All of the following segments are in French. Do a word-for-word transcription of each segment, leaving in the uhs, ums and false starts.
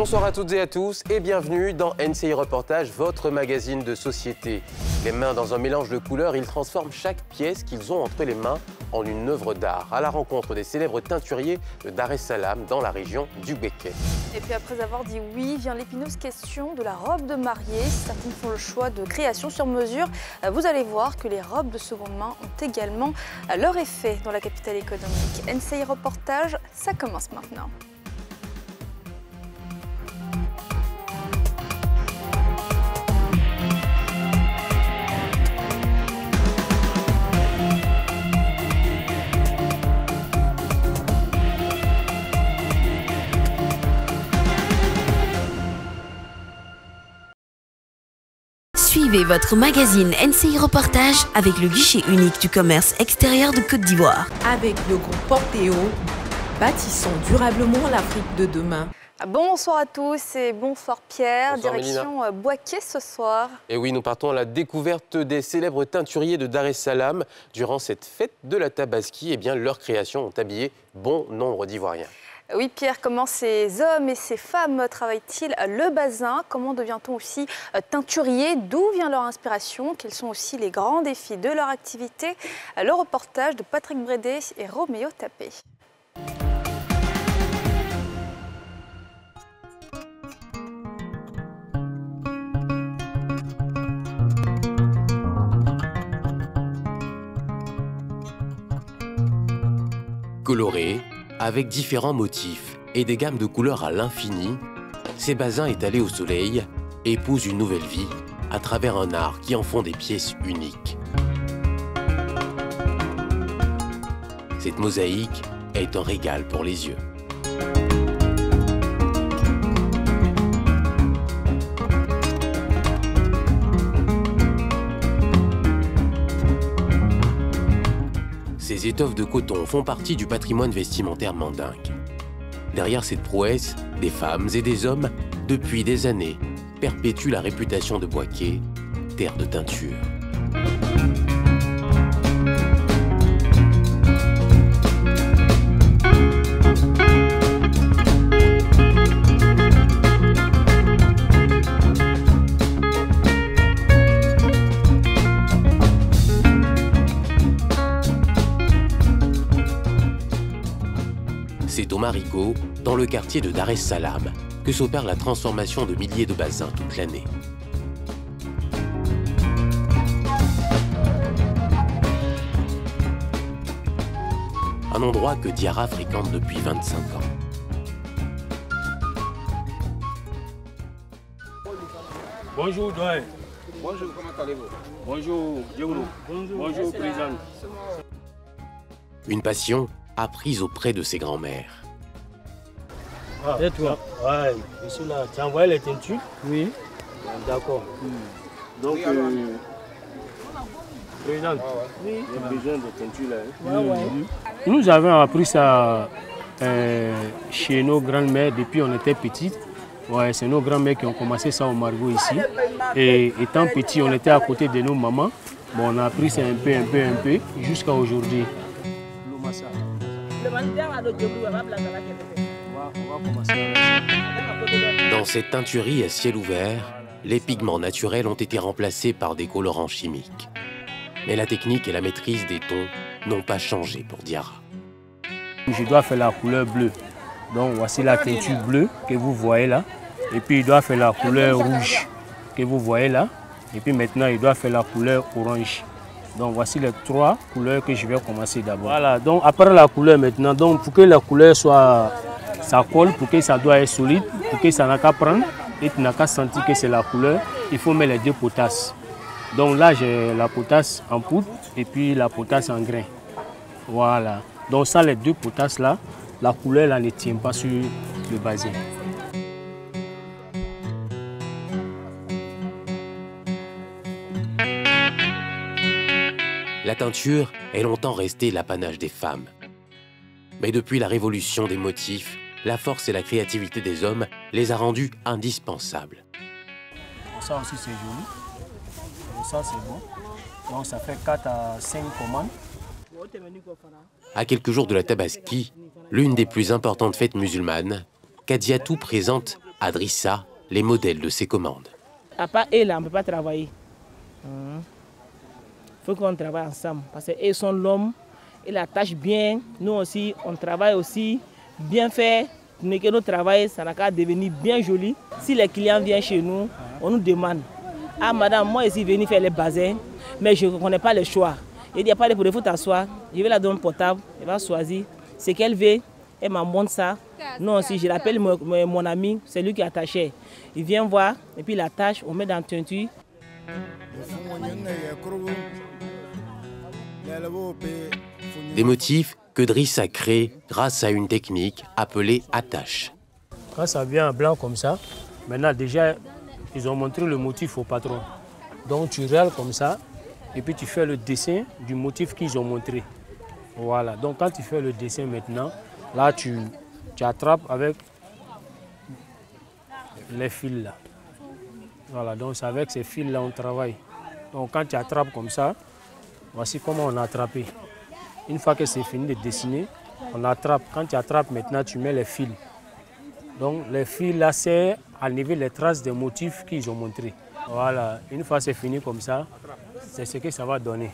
Bonsoir à toutes et à tous et bienvenue dans N C I Reportage, votre magazine de société. Les mains dans un mélange de couleurs, ils transforment chaque pièce qu'ils ont entre les mains en une œuvre d'art, à la rencontre des célèbres teinturiers de Dar es Salam, dans la région du Bouaké. Et puis après avoir dit oui, vient l'épineuse question de la robe de mariée. Certaines font le choix de création sur mesure. Vous allez voir que les robes de seconde main ont également leur effet dans la capitale économique. N C I Reportage, ça commence maintenant. Suivez votre magazine N C I Reportage avec le guichet unique du commerce extérieur de Côte d'Ivoire. Avec le groupe Portéo, bâtissons durablement l'Afrique de demain. Bonsoir à tous et bonsoir Pierre, bonsoir direction Mélina. Bouaké ce soir. Et oui, nous partons à la découverte des célèbres teinturiers de Dar es Salam. Durant cette fête de la Tabaski, eh bien, leurs créations ont habillé bon nombre d'Ivoiriens. Oui Pierre, comment ces hommes et ces femmes travaillent-ils le basin? Comment devient-on aussi teinturier? D'où vient leur inspiration? Quels sont aussi les grands défis de leur activité? Le reportage de Patrick Brédé et Roméo Tapé. Coloré, avec différents motifs et des gammes de couleurs à l'infini, ces basins étalés au soleil épousent une nouvelle vie à travers un art qui en font des pièces uniques. Cette mosaïque est un régal pour les yeux. Ces étoffes de coton font partie du patrimoine vestimentaire mandingue. Derrière cette prouesse, des femmes et des hommes, depuis des années, perpétuent la réputation de Bouaké, terre de teinture. C'est au Marigot, dans le quartier de Dar es Salam, que s'opère la transformation de milliers de bassins toute l'année. Un endroit que Diara fréquente depuis vingt-cinq ans. Bonjour, Doyen. Bonjour, comment allez-vous? Bonjour, Diolo. Bonjour, Bonjour président. Une passion apprise auprès de ses grands-mères. Ah, et toi? Ouais, je suis là. Tu as envoyé les teintures? Oui. D'accord. Mmh. Donc, oui, euh... président, il y a besoin de teintures là. Hein? Ouais, ouais. Mmh. Nous avons appris ça euh, chez nos grands-mères depuis qu'on était petites. Ouais, c'est nos grands-mères qui ont commencé ça au Margot ici. Et étant petits, on était à côté de nos mamans. Bon, on a appris ça un peu, un peu, un peu, jusqu'à aujourd'hui. Dans cette teinturerie à ciel ouvert, les pigments naturels ont été remplacés par des colorants chimiques. Mais la technique et la maîtrise des tons n'ont pas changé pour Diara. Je dois faire la couleur bleue. Donc voici la teinture bleue que vous voyez là. Et puis il doit faire la couleur rouge que vous voyez là. Et puis maintenant il doit faire la couleur orange. Donc voici les trois couleurs que je vais commencer d'abord. Voilà, donc après la couleur maintenant, donc pour que la couleur soit, ça colle, pour que ça doit être solide, pour que ça n'a qu'à prendre et tu n'as qu'à sentir que c'est la couleur, il faut mettre les deux potasses. Donc là j'ai la potasse en poudre et puis la potasse en grain. Voilà, donc sans les deux potasses là, la couleur là ne tient pas sur le basin. La teinture est longtemps restée l'apanage des femmes. Mais depuis la révolution des motifs, la force et la créativité des hommes les a rendus indispensables. Ça aussi c'est joli. Et ça c'est bon. Donc ça fait quatre à cinq commandes. À quelques jours de la Tabaski, l'une des plus importantes fêtes musulmanes, Kadiatou présente à Drissa les modèles de ses commandes. À part eux, là, on ne peut pas travailler. Hum. Faut qu'on travaille ensemble parce qu'ils sont l'homme, ils attachent bien, nous aussi, on travaille aussi, bien fait, mais que notre travail, ça n'a qu'à devenir bien joli. Si les clients viennent chez nous, on nous demande, ah madame, moi ici, venir faire les bazins, mais je ne connais pas le choix. Il dit, pas de problème, il faut t'asseoir, je vais la donner portable, elle va choisir ce qu'elle veut, elle m'en montre ça. Nous aussi, je l'appelle mon, mon ami, c'est lui qui est attaché. Il vient voir, et puis il attache, on met dans le teinture. Des motifs que Drissa crée grâce à une technique appelée attache. Quand ça vient en blanc comme ça, maintenant déjà, ils ont montré le motif au patron. Donc tu râles comme ça, et puis tu fais le dessin du motif qu'ils ont montré. Voilà, donc quand tu fais le dessin maintenant, là tu, tu attrapes avec les fils là. Voilà, donc c'est avec ces fils là on travaille. Donc quand tu attrapes comme ça, voici comment on a attrapé. Une fois que c'est fini de dessiner, on attrape. Quand tu attrapes maintenant, tu mets les fils. Donc les fils là, c'est à lever les traces des motifs qu'ils ont montrés. Voilà, une fois c'est fini comme ça, c'est ce que ça va donner.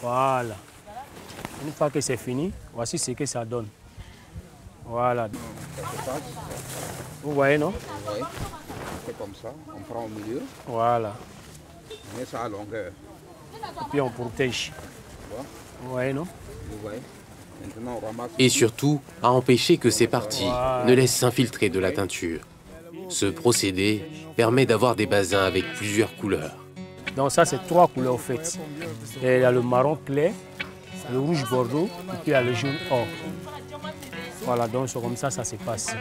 Voilà. Une fois que c'est fini, voici ce que ça donne. Voilà. Vous voyez, non? Oui. C'est comme ça, on prend au milieu. Voilà. On met ça à longueur. Et puis on protège. Vous voyez, non? Vous voyez. Maintenant, on ramasse... Et surtout, à empêcher que ces parties voilà. ne laissent s'infiltrer de la teinture. Ce procédé permet d'avoir des bazins avec plusieurs couleurs. Donc ça, c'est trois couleurs en fait. Et il y a le marron clair, le rouge bordeaux, et puis il y a le jaune or. Voilà, donc comme ça, ça se passe.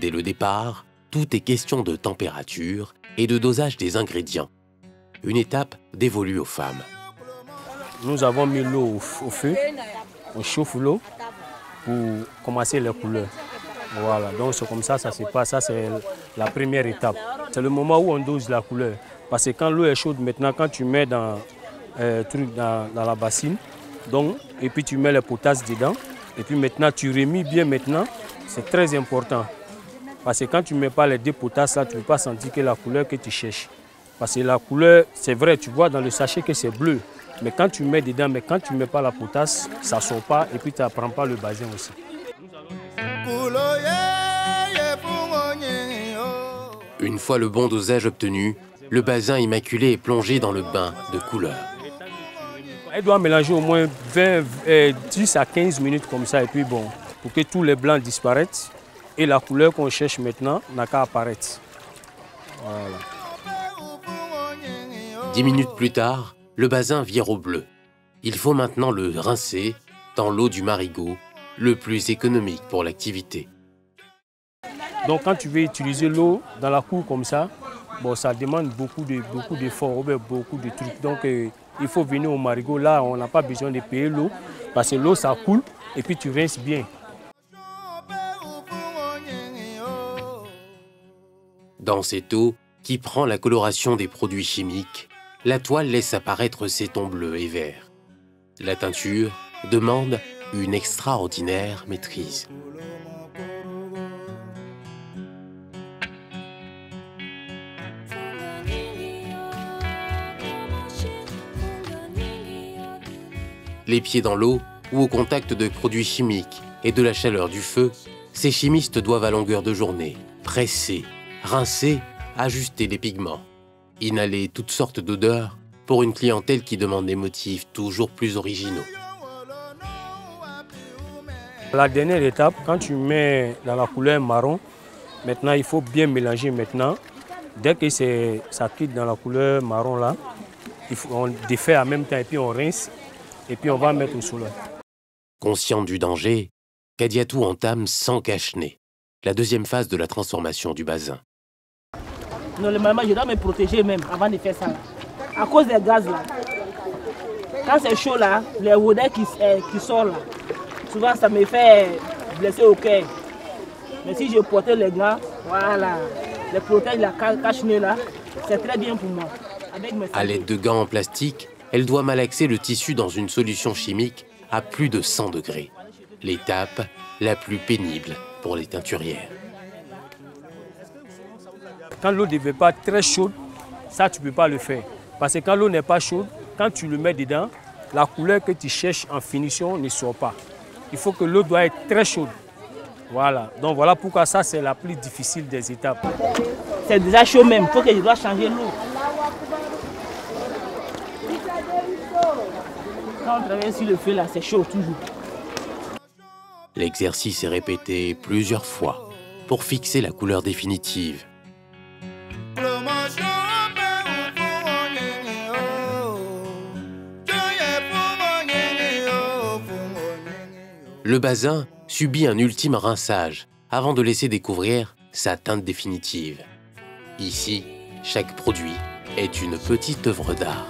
Dès le départ, tout est question de température et de dosage des ingrédients. Une étape dévolue aux femmes. Nous avons mis l'eau au feu, on chauffe l'eau pour commencer les couleurs. Voilà, donc c'est comme ça, ça se passe, ça c'est la première étape. C'est le moment où on dose la couleur. Parce que quand l'eau est chaude, maintenant, quand tu mets dans, euh, truc dans, dans la bassine, donc, et puis tu mets les potasses dedans, et puis maintenant tu remis bien maintenant, c'est très important. Parce que quand tu ne mets pas les deux potasses, là, tu ne peux pas sentir que la couleur que tu cherches. Parce que la couleur, c'est vrai, tu vois dans le sachet que c'est bleu, mais quand tu mets dedans, mais quand tu ne mets pas la potasse, ça ne sort pas, et puis tu n'apprends pas le basin aussi. Une fois le bon dosage obtenu, le basin immaculé est plongé dans le bain de couleurs. Elle doit mélanger au moins vingt, dix à quinze minutes comme ça, et puis bon, pour que tous les blancs disparaissent. Et la couleur qu'on cherche maintenant n'a qu'à apparaître. Voilà. Dix minutes plus tard, le basin vire au bleu. Il faut maintenant le rincer dans l'eau du marigot, le plus économique pour l'activité. Donc quand tu veux utiliser l'eau dans la cour comme ça, bon, ça demande beaucoup de, beaucoup d'efforts, beaucoup de trucs. Donc, euh, il faut venir au marigot. Là, on n'a pas besoin de payer l'eau parce que l'eau, ça coule et puis tu rinces bien. Dans cette eau qui prend la coloration des produits chimiques, la toile laisse apparaître ses tons bleus et verts. La teinture demande une extraordinaire maîtrise. Les pieds dans l'eau ou au contact de produits chimiques et de la chaleur du feu, ces chimistes doivent à longueur de journée presser, rincer, ajuster les pigments, inhaler toutes sortes d'odeurs pour une clientèle qui demande des motifs toujours plus originaux. La dernière étape, quand tu mets dans la couleur marron, maintenant il faut bien mélanger maintenant. Dès que ça quitte dans la couleur marron là, il faut, on défait en même temps et puis on rince. Et puis on va mettre au soleil. Conscient du danger, Kadiatou entame sans cache-nez la deuxième phase de la transformation du basin. Normalement, je dois me protéger même avant de faire ça. À cause des gaz là, quand c'est chaud là, les odeurs qui, qui sortent là, souvent ça me fait blesser au cœur. Mais si je portais les gars, voilà, les protèges, la cache-nez là, c'est très bien pour moi. Avec mes... À l'aide de gants en plastique, elle doit malaxer le tissu dans une solution chimique à plus de cent degrés. L'étape la plus pénible pour les teinturières. Quand l'eau ne devient pas très chaude, ça tu ne peux pas le faire. Parce que quand l'eau n'est pas chaude, quand tu le mets dedans, la couleur que tu cherches en finition ne sort pas. Il faut que l'eau doit être très chaude. Voilà. Donc voilà pourquoi ça c'est la plus difficile des étapes. C'est déjà chaud même, il faut que je dois changer l'eau. Quand on travaille sur le feu là, c'est chaud toujours. L'exercice est répété plusieurs fois pour fixer la couleur définitive. Le bazin subit un ultime rinçage avant de laisser découvrir sa teinte définitive. Ici, chaque produit est une petite œuvre d'art.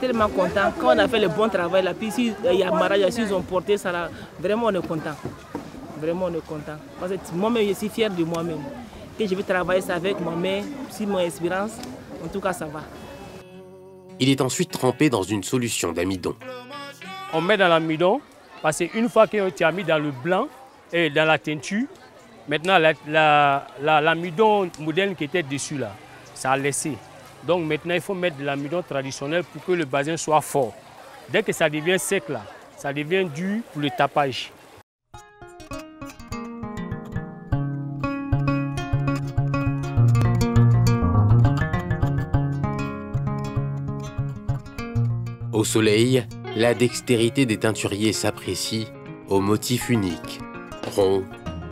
Tellement content, quand on a fait le bon travail, la piscine, il y a mariage, ils ont porté ça là, vraiment on est content. Vraiment on est content. Parce que moi-même, je suis fier de moi-même. Et je vais travailler ça avec ma mère, si mon expérience, en tout cas ça va. Il est ensuite trempé dans une solution d'amidon. On met dans l'amidon. Parce qu'une fois que tu as mis dans le blanc et dans la teinture, maintenant l'amidon la, la, la moderne qui était dessus là, ça a laissé. Donc maintenant il faut mettre de l'amidon traditionnel pour que le bazin soit fort. Dès que ça devient sec là, ça devient dur pour le tapage. Au soleil, la dextérité des teinturiers s'apprécie aux motifs uniques, ronds,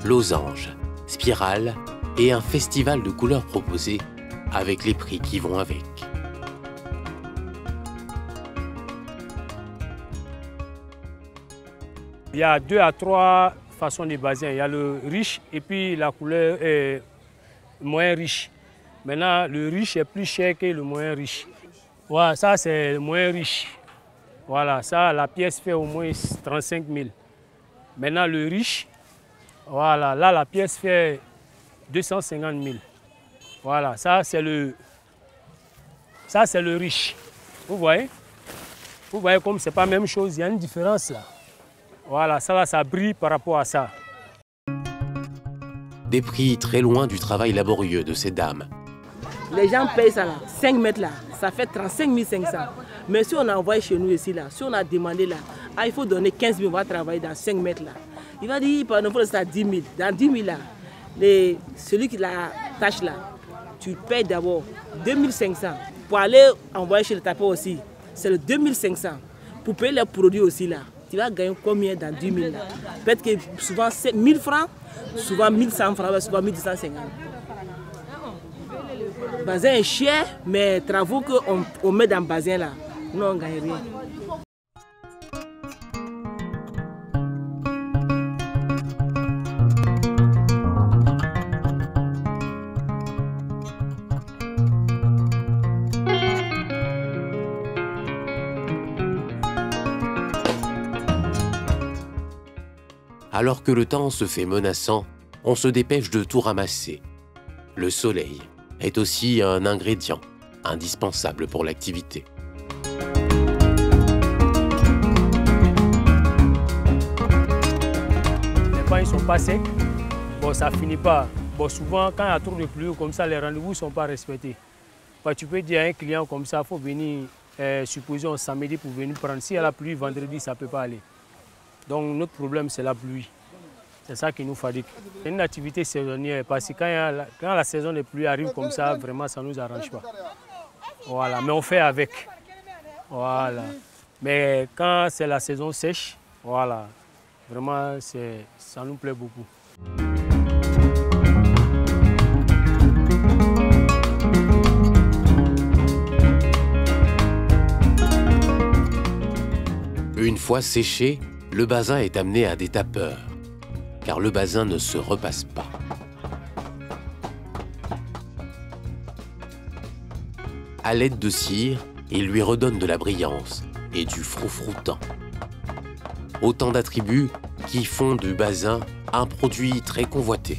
losanges, spirales et un festival de couleurs proposées avec les prix qui vont avec. Il y a deux à trois façons de bazin. Il y a le riche et puis la couleur est moyen riche. Maintenant, le riche est plus cher que le moyen riche. Voilà, ça c'est le moyen riche. Voilà, ça, la pièce fait au moins trente-cinq mille. Maintenant, le riche, voilà, là, la pièce fait deux cent cinquante mille. Voilà, ça, c'est le, ça, c'est le riche. Vous voyez? Vous voyez comme c'est pas la même chose, il y a une différence là. Voilà, ça, là, ça brille par rapport à ça. Des prix très loin du travail laborieux de ces dames. Les gens payent ça là, cinq mètres là, ça fait trente-cinq mille cinq cents. Mais si on a envoyé chez nous ici là, si on a demandé là, ah, il faut donner quinze mille, on va travailler dans cinq mètres là. Il va dire, par exemple, ça dix mille. Dans dix mille là, les, celui qui la tâche là, tu payes d'abord deux mille cinq cents. Pour aller envoyer chez le tapeur aussi, c'est le deux mille cinq cents. Pour payer les produits aussi là, tu vas gagner combien dans dix mille là? Peut-être que souvent c'est mille francs, souvent mille cent francs, souvent mille deux cent cinquante. Le bazin est cher, mais les travaux qu'on on met dans le bazin là, nous on ne gagne rien. Alors que le temps se fait menaçant, on se dépêche de tout ramasser. Le soleil est aussi un ingrédient indispensable pour l'activité. Les pains ne sont pas secs, bon, ça ne finit pas. Bon, souvent, quand il y a trop de pluie comme ça, les rendez-vous ne sont pas respectés. Bah, tu peux dire à un client comme ça, il faut venir, euh, supposons samedi pour venir prendre. Si il y a la pluie, vendredi, ça ne peut pas aller. Donc notre problème, c'est la pluie. C'est ça qui nous fatigue. C'est une activité saisonnière parce que quand, la, quand la saison des pluies arrive comme ça, vraiment, ça ne nous arrange pas. Voilà, mais on fait avec. Voilà. Mais quand c'est la saison sèche, voilà, vraiment, ça nous plaît beaucoup. Une fois séché, le bazin est amené à des tapeurs, car le bazin ne se repasse pas. À l'aide de cire, il lui redonne de la brillance et du froufroutant. Autant d'attributs qui font du bazin un produit très convoité.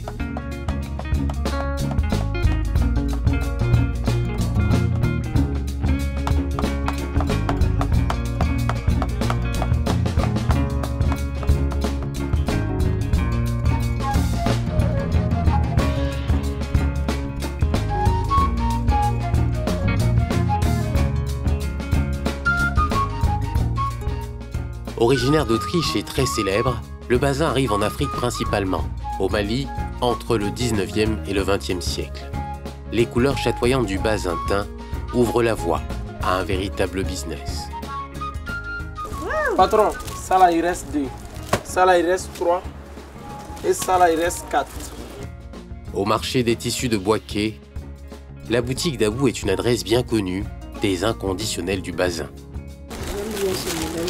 Originaire d'Autriche et très célèbre, le bazin arrive en Afrique principalement, au Mali, entre le dix-neuvième et le vingtième siècle. Les couleurs chatoyantes du bazin teint ouvrent la voie à un véritable business. Patron, ça là il reste deux, ça là il reste trois et ça là il reste quatre. Au marché des tissus de Bouaké, la boutique d'Abou est une adresse bien connue des inconditionnels du bazin.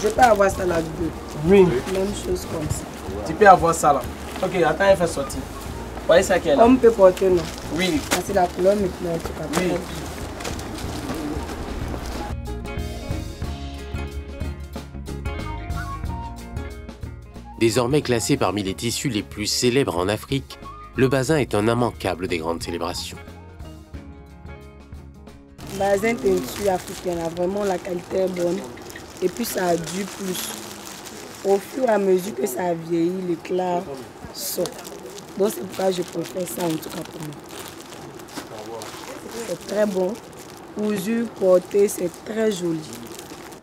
Je peux avoir ça là deux. Oui. Même chose comme ça. Tu peux avoir ça là. Ok, attends, elle fait sortir. Vous voyez ça qu'elle a. On peut porter, non? Oui. Ah, c'est la couleur maintenant, en tout cas. Oui. Désormais classé parmi les tissus les plus célèbres en Afrique, le bazin est un immanquable des grandes célébrations. Le bazin est un tissu africain, là. Vraiment la qualité est bonne. Et puis ça dure plus. Au fur et à mesure que ça vieillit, l'éclat sort. Donc c'est pourquoi je préfère ça en tout cas pour moi. C'est très bon. Cousu, porté, c'est très joli.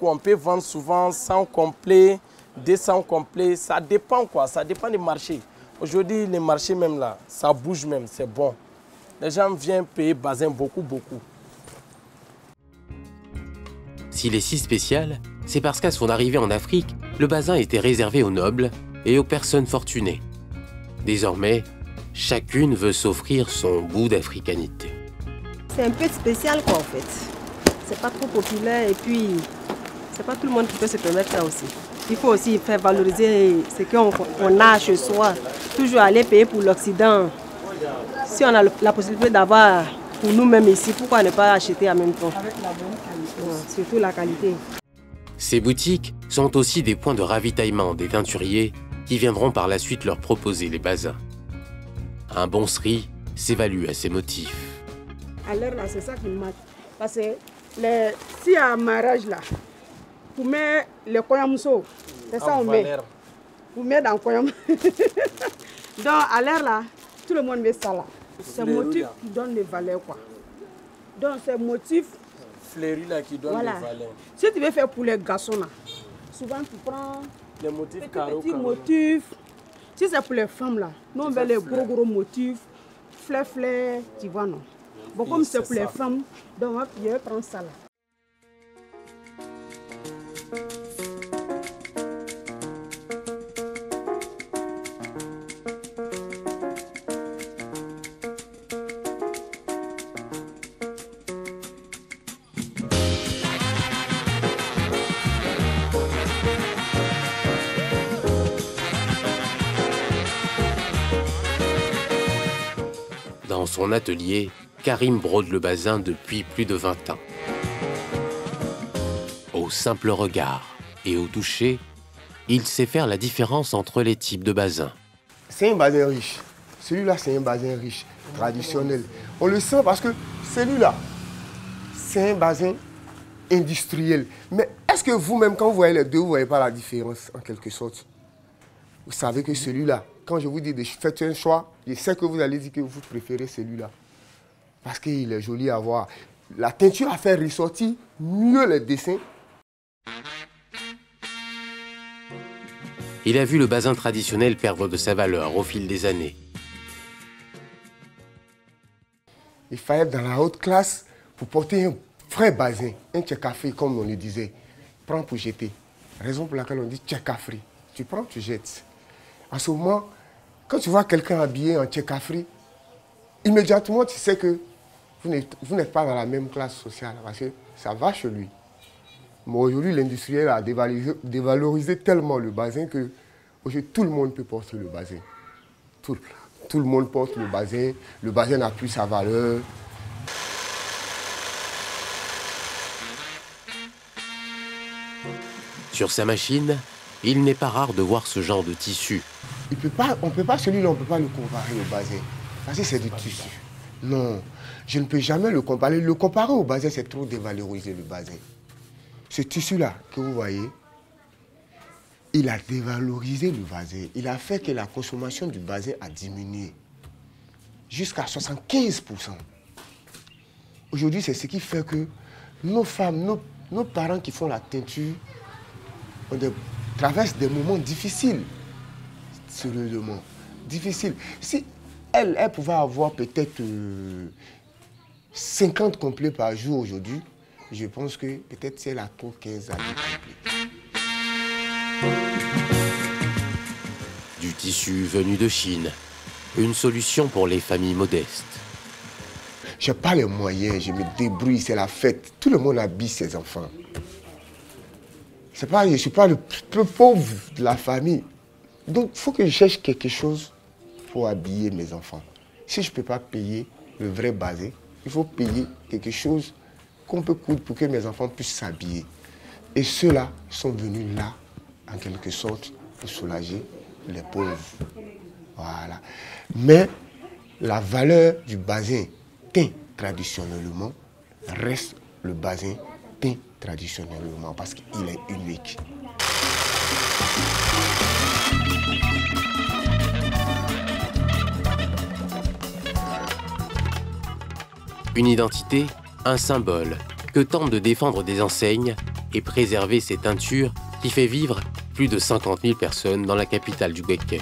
On peut vendre souvent cent complets, deux cents complets. Ça dépend quoi, ça dépend des marchés. Aujourd'hui, les marchés même là, ça bouge même, c'est bon. Les gens viennent payer bazin beaucoup, beaucoup. S'il est si spécial, c'est parce qu'à son arrivée en Afrique, le bazin était réservé aux nobles et aux personnes fortunées. Désormais, chacune veut s'offrir son bout d'africanité. C'est un peu spécial quoi en fait. C'est pas trop populaire et puis c'est pas tout le monde qui peut se permettre ça aussi. Il faut aussi faire valoriser ce qu'on a chez soi. Toujours aller payer pour l'Occident. Si on a la possibilité d'avoir pour nous-mêmes ici, pourquoi ne pas acheter en même temps? Avec la bonne qualité. Ouais, surtout la qualité. Ces boutiques sont aussi des points de ravitaillement des teinturiers qui viendront par la suite leur proposer les bazins. Un bon sri s'évalue à ses motifs. À l'heure là, c'est ça qui me marque. Parce que les... si à un mariage là, pour mettre le koyamso, c'est ça qu'on met. Pour mettre dans le koyam. Donc à l'heure là, tout le monde met ça là. C'est le motif qui donne les valeurs quoi. Donc c'est motif fleuri là qui donne voilà. Les valeurs. Si tu veux faire pour les garçons là, souvent tu prends les motifs petits, caro, petits caro. Motifs. Si c'est pour les femmes là, nous on veut les gros gros motifs, fleurs fleurs, tu vois non. Bon comme c'est pour ça. Les femmes, donc hop, je prends ça là. Dans son atelier, Karim brode le bazin depuis plus de vingt ans. Au simple regard et au toucher, il sait faire la différence entre les types de bazins. C'est un bazin riche. Celui-là, c'est un bazin riche, traditionnel. On le sent parce que celui-là, c'est un bazin industriel. Mais est-ce que vous-même, quand vous voyez les deux, vous ne voyez pas la différence, en quelque sorte? Vous savez que celui-là, quand je vous dis de faire un choix, je sais que vous allez dire que vous préférez celui-là. Parce qu'il est joli à voir. La teinture a fait ressortir mieux les dessins. Il a vu le bazin traditionnel perdre de sa valeur au fil des années. Il fallait être dans la haute classe pour porter un vrai bazin, un tchèque-café comme on le disait. Prends pour jeter. Raison pour laquelle on dit tchèque-café. Tu prends, tu jettes. En ce moment, quand tu vois quelqu'un habillé en tchèque-café, immédiatement, tu sais que vous n'êtes pas dans la même classe sociale, parce que ça va chez lui. Mais aujourd'hui, l'industriel a dévalorisé, dévalorisé tellement le bazin que aujourd'hui, tout le monde peut porter le bazin. Tout, tout le monde porte le bazin, le bazin n'a plus sa valeur. Sur sa machine, il n'est pas rare de voir ce genre de tissu. Il peut pas, on ne peut pas celui-là, on ne peut pas le comparer au basé. Parce que c'est du tissu. Non, je ne peux jamais le comparer. Le comparer au basé, c'est trop dévaloriser le basé. Ce tissu-là que vous voyez, il a dévalorisé le basé. Il a fait que la consommation du basé a diminué jusqu'à soixante-quinze pour cent. Aujourd'hui, c'est ce qui fait que nos femmes, nos, nos parents qui font la teinture, on de, traversent des moments difficiles. Sérieusement, difficiles. Si elle, elle pouvait avoir peut-être euh, cinquante complets par jour aujourd'hui, je pense que peut-être si elle a trop quinze années complets. Du tissu venu de Chine, une solution pour les familles modestes. Je n'ai pas les moyens, je me débrouille, c'est la fête. Tout le monde habille ses enfants. Pas, je ne suis pas le plus pauvre de la famille. Donc il faut que je cherche quelque chose pour habiller mes enfants. Si je ne peux pas payer le vrai basé, il faut payer quelque chose qu'on peut coudre pour que mes enfants puissent s'habiller. Et ceux-là sont venus là, en quelque sorte, pour soulager les pauvres. Voilà. Mais la valeur du basé teint traditionnellement reste le basé teint traditionnellement parce qu'il est unique. Une identité, un symbole que tentent de défendre des enseignes et préserver ces teintures qui fait vivre plus de cinquante mille personnes dans la capitale du Bouaké.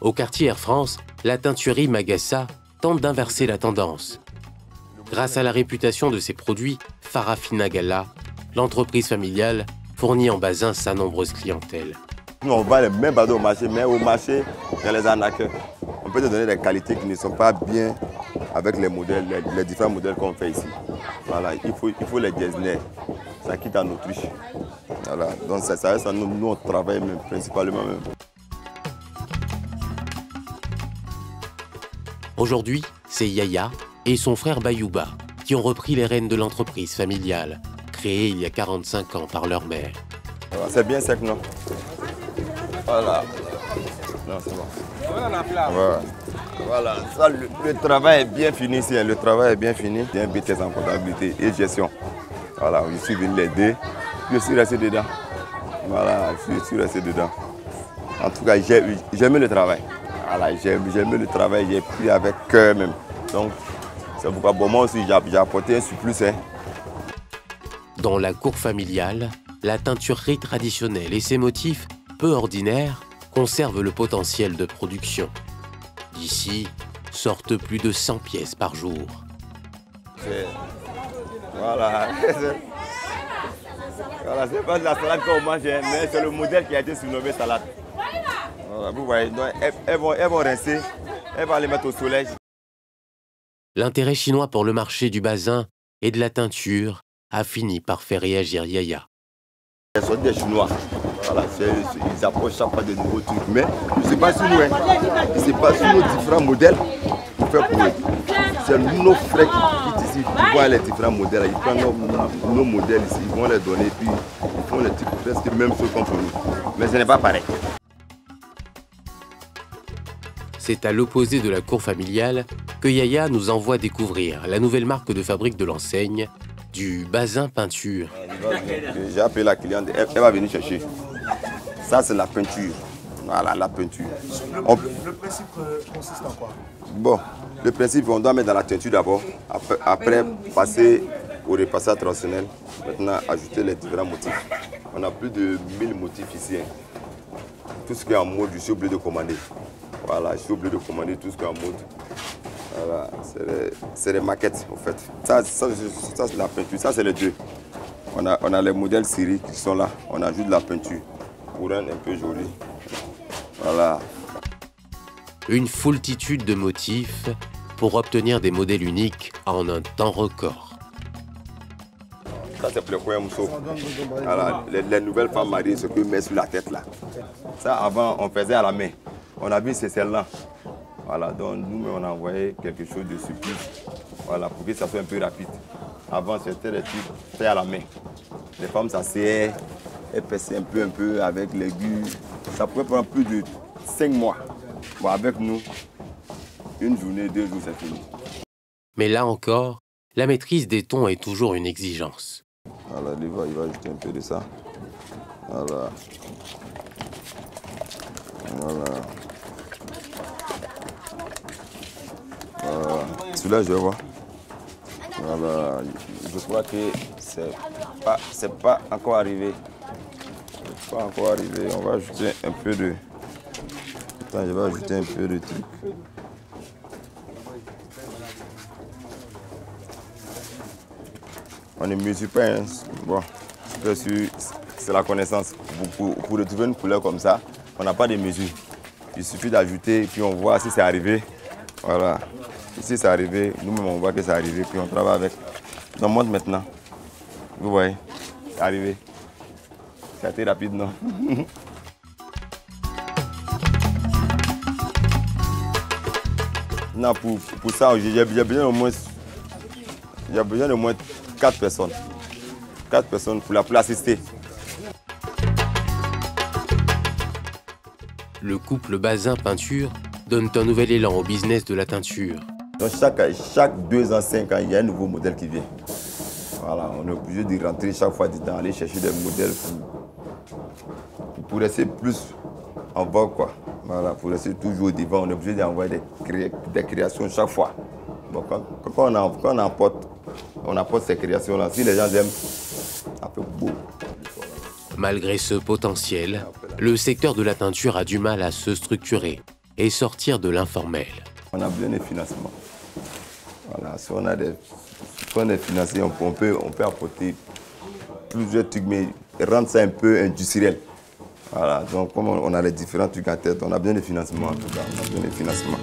Au quartier Air France, la teinturerie Magassa tente d'inverser la tendance. Grâce à la réputation de ses produits Farafina Gala, l'entreprise familiale fournit en bazin sa nombreuse clientèle. Nous, on vend les mêmes badauds au marché, mais au marché, il y a les arnaqueurs. On peut te donner des qualités qui ne sont pas bien avec les modèles, les, les différents modèles qu'on fait ici. Voilà, il faut, il faut les designer. Ça quitte en Autriche. Voilà, donc ça, ça, ça nous, nous, on travaille même, principalement même. Aujourd'hui, c'est Yaya et son frère Bayouba qui ont repris les rênes de l'entreprise familiale, créée il y a quarante-cinq ans par leur mère. C'est bien sec, non? Voilà. Non, c'est bon. Voilà. Voilà. Ça, le, le travail est bien fini ici. Le travail est bien fini. J'ai un B T S en comptabilité et gestion. Voilà, je suis venu l'aider. Je suis resté dedans. Voilà, je suis resté dedans. En tout cas, j'aime le travail. Voilà, j'aime le travail, j'ai pris avec cœur même. Donc, c'est pourquoi bon, moi aussi, j'ai apporté un surplus. Hein. Dans la cour familiale, la teinturerie traditionnelle et ses motifs, peu ordinaires, conservent le potentiel de production. D'ici, sortent plus de cent pièces par jour. Voilà. Voilà, c'est pas de la salade qu'on mange, mais c'est le modèle qui a été surnommé salade. Voilà, vous voyez, donc elles, elles, vont, elles vont rincer, elles vont les mettre au soleil. L'intérêt chinois pour le marché du bazin et de la teinture a fini par faire réagir Yaya. Elles sont des Chinois, voilà, ils approchent chaque fois de nouveaux trucs, mais c'est pas sur nous, hein. C'est pas sur nos différents modèles qu'on fait pour eux. C'est nos frères qui quittent ici, ils voient les différents modèles, ils prennent nos, nos modèles ici, ils vont les donner, puis ils font les trucs presque même chose qu'on fait nous. Mais ce n'est pas pareil. C'est à l'opposé de la cour familiale que Yaya nous envoie découvrir la nouvelle marque de fabrique de l'enseigne, du bazin peinture. J'ai appelé la cliente, elle, elle va venir chercher. Ça, c'est la peinture. Voilà, la peinture. Le, on... le principe consiste en quoi? Bon, le principe, on doit mettre dans la teinture d'abord, après, après passer au repassage traditionnel, maintenant ajouter les différents motifs. On a plus de mille motifs ici. Tout ce qui est en mode, je suis obligé de commander. Voilà, je suis obligé de commander tout ce qui est en mode. Voilà, c'est les maquettes, en fait. Ça, ça, ça, ça c'est la peinture, ça, c'est les deux. On a, on a les modèles série qui sont là. On ajoute de la peinture pour un un peu joli. Voilà. Une foultitude de motifs pour obtenir des modèles uniques en un temps record. Ça, c'est le coin Mousso. Voilà, les, les nouvelles femmes mariées, ce que met sur la tête, là. Ça, avant, on faisait à la main. On a vu c'est celle-là. Voilà, donc nous on a envoyé quelque chose de surprise. Voilà, pour que ça soit un peu rapide. Avant c'était des trucs faits à la main. Les femmes ça serre, elles perçaient un peu un peu avec l'aiguille. Ça pouvait prendre plus de cinq mois. Bon, avec nous, une journée, deux jours, c'est fini. Mais là encore, la maîtrise des tons est toujours une exigence. Voilà, il va, il va ajouter un peu de ça. Voilà. Voilà. Voilà. Celui-là, je vois. Voilà. Je crois que c'est pas, c'est pas encore arrivé. C'est pas encore arrivé. On va ajouter un peu de... Attends, je vais ajouter un peu de truc. On ne mesure pas, hein. Bon, c'est la connaissance. Pour, pour retrouver une couleur comme ça, on n'a pas de mesure. Il suffit d'ajouter, puis on voit si c'est arrivé. Voilà. Ici, c'est arrivé. Nous-mêmes, on voit que c'est arrivé, puis on travaille avec. On monte maintenant. Vous voyez, c'est arrivé. Ça a été rapide, non? Non, pour, pour ça, j'ai besoin au moins... J'ai besoin au moins... Quatre personnes. Quatre personnes pour la pour l'assister. Le couple Bazin Peinture donne un nouvel élan au business de la teinture. Donc chaque, chaque deux ans, cinq ans, il y a un nouveau modèle qui vient. Voilà, on est obligé de rentrer chaque fois dedans, aller chercher des modèles pour, pour rester plus en bas, quoi. Voilà, pour rester toujours devant, on est obligé d'envoyer des, cré, des créations chaque fois. Bon, quand, quand on en, quand on emporte, on apporte ces créations-là. Si les gens aiment, ça peut beau. Malgré ce potentiel, le secteur de la teinture a du mal à se structurer et sortir de l'informel. On a besoin de financement. Voilà, si on a des, si on est financé, on peut, on peut, on peut apporter plusieurs trucs, mais rendre ça un peu industriel. Voilà, donc comme on a les différents trucs en tête, on a besoin de financement en tout cas. On a besoin de financement.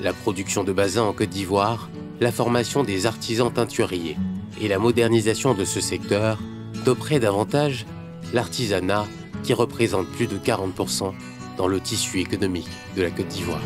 La production de bazin en Côte d'Ivoire, la formation des artisans teinturiers et la modernisation de ce secteur doperaient davantage l'artisanat qui représente plus de quarante pour cent dans le tissu économique de la Côte d'Ivoire.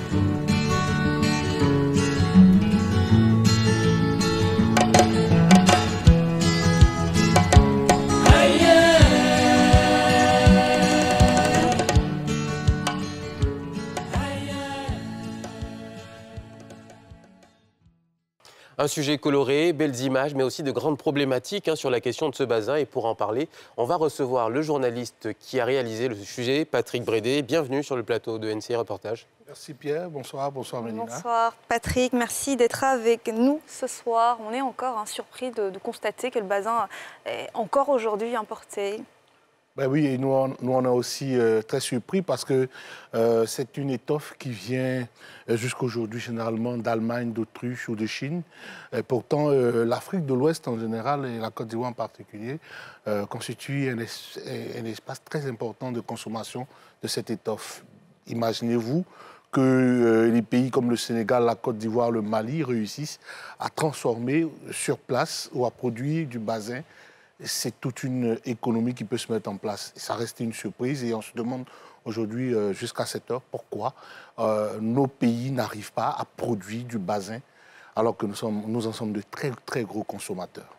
Un sujet coloré, belles images, mais aussi de grandes problématiques hein, sur la question de ce bazin. Et pour en parler, on va recevoir le journaliste qui a réalisé le sujet, Patrick Brédé. Bienvenue sur le plateau de N C I Reportage. Merci Pierre, bonsoir, bonsoir Mélina. Bonsoir Patrick, merci d'être avec nous ce soir. On est encore hein, surpris de, de constater que le bazin est encore aujourd'hui importé. Ben oui, et nous, on, nous on est aussi euh, très surpris parce que euh, c'est une étoffe qui vient euh, jusqu'aujourd'hui généralement d'Allemagne, d'Autriche ou de Chine. Et pourtant, euh, l'Afrique de l'Ouest en général et la Côte d'Ivoire en particulier euh, constituent un, es un espace très important de consommation de cette étoffe. Imaginez-vous que euh, les pays comme le Sénégal, la Côte d'Ivoire, le Mali réussissent à transformer sur place ou à produire du bazin. C'est toute une économie qui peut se mettre en place. Ça reste une surprise et on se demande aujourd'hui euh, jusqu'à cette heure pourquoi euh, nos pays n'arrivent pas à produire du bazin alors que nous, sommes, nous en sommes de très, très gros consommateurs.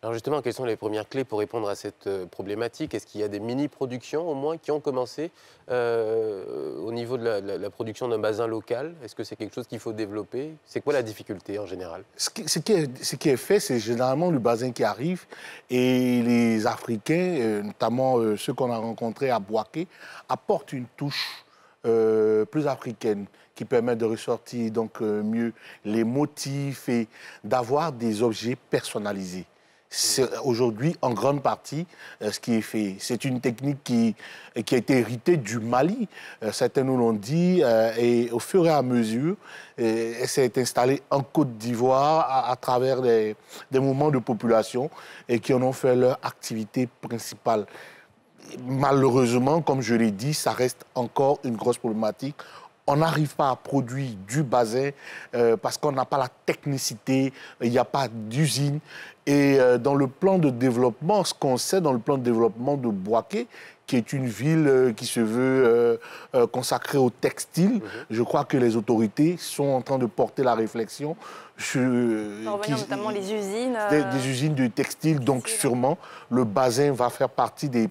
Alors justement, quelles sont les premières clés pour répondre à cette problématique? Est-ce qu'il y a des mini-productions au moins qui ont commencé euh, au niveau de la, de la production d'un bazin local? Est-ce que c'est quelque chose qu'il faut développer? C'est quoi la difficulté en général? Ce qui, ce qui, est, ce qui est fait, c'est généralement le bazin qui arrive et les Africains, notamment ceux qu'on a rencontrés à Bouaké, apportent une touche euh, plus africaine qui permet de ressortir donc mieux les motifs et d'avoir des objets personnalisés. C'est aujourd'hui, en grande partie, ce qui est fait. C'est une technique qui, qui a été héritée du Mali, certains nous l'ont dit, et au fur et à mesure, elle s'est installée en Côte d'Ivoire à, à travers des, des mouvements de population et qui en ont fait leur activité principale. Malheureusement, comme je l'ai dit, ça reste encore une grosse problématique. on n'arrive pas à produire du basin euh, parce qu'on n'a pas la technicité, il n'y a pas d'usine. Et euh, dans le plan de développement, ce qu'on sait dans le plan de développement de Bouaké, qui est une ville euh, qui se veut euh, euh, consacrée au textile, mmh. je crois que les autorités sont en train de porter la réflexion sur... Euh, qui, notamment les usines. Euh... Des, des usines de textile, donc textile. Sûrement le basin va faire partie des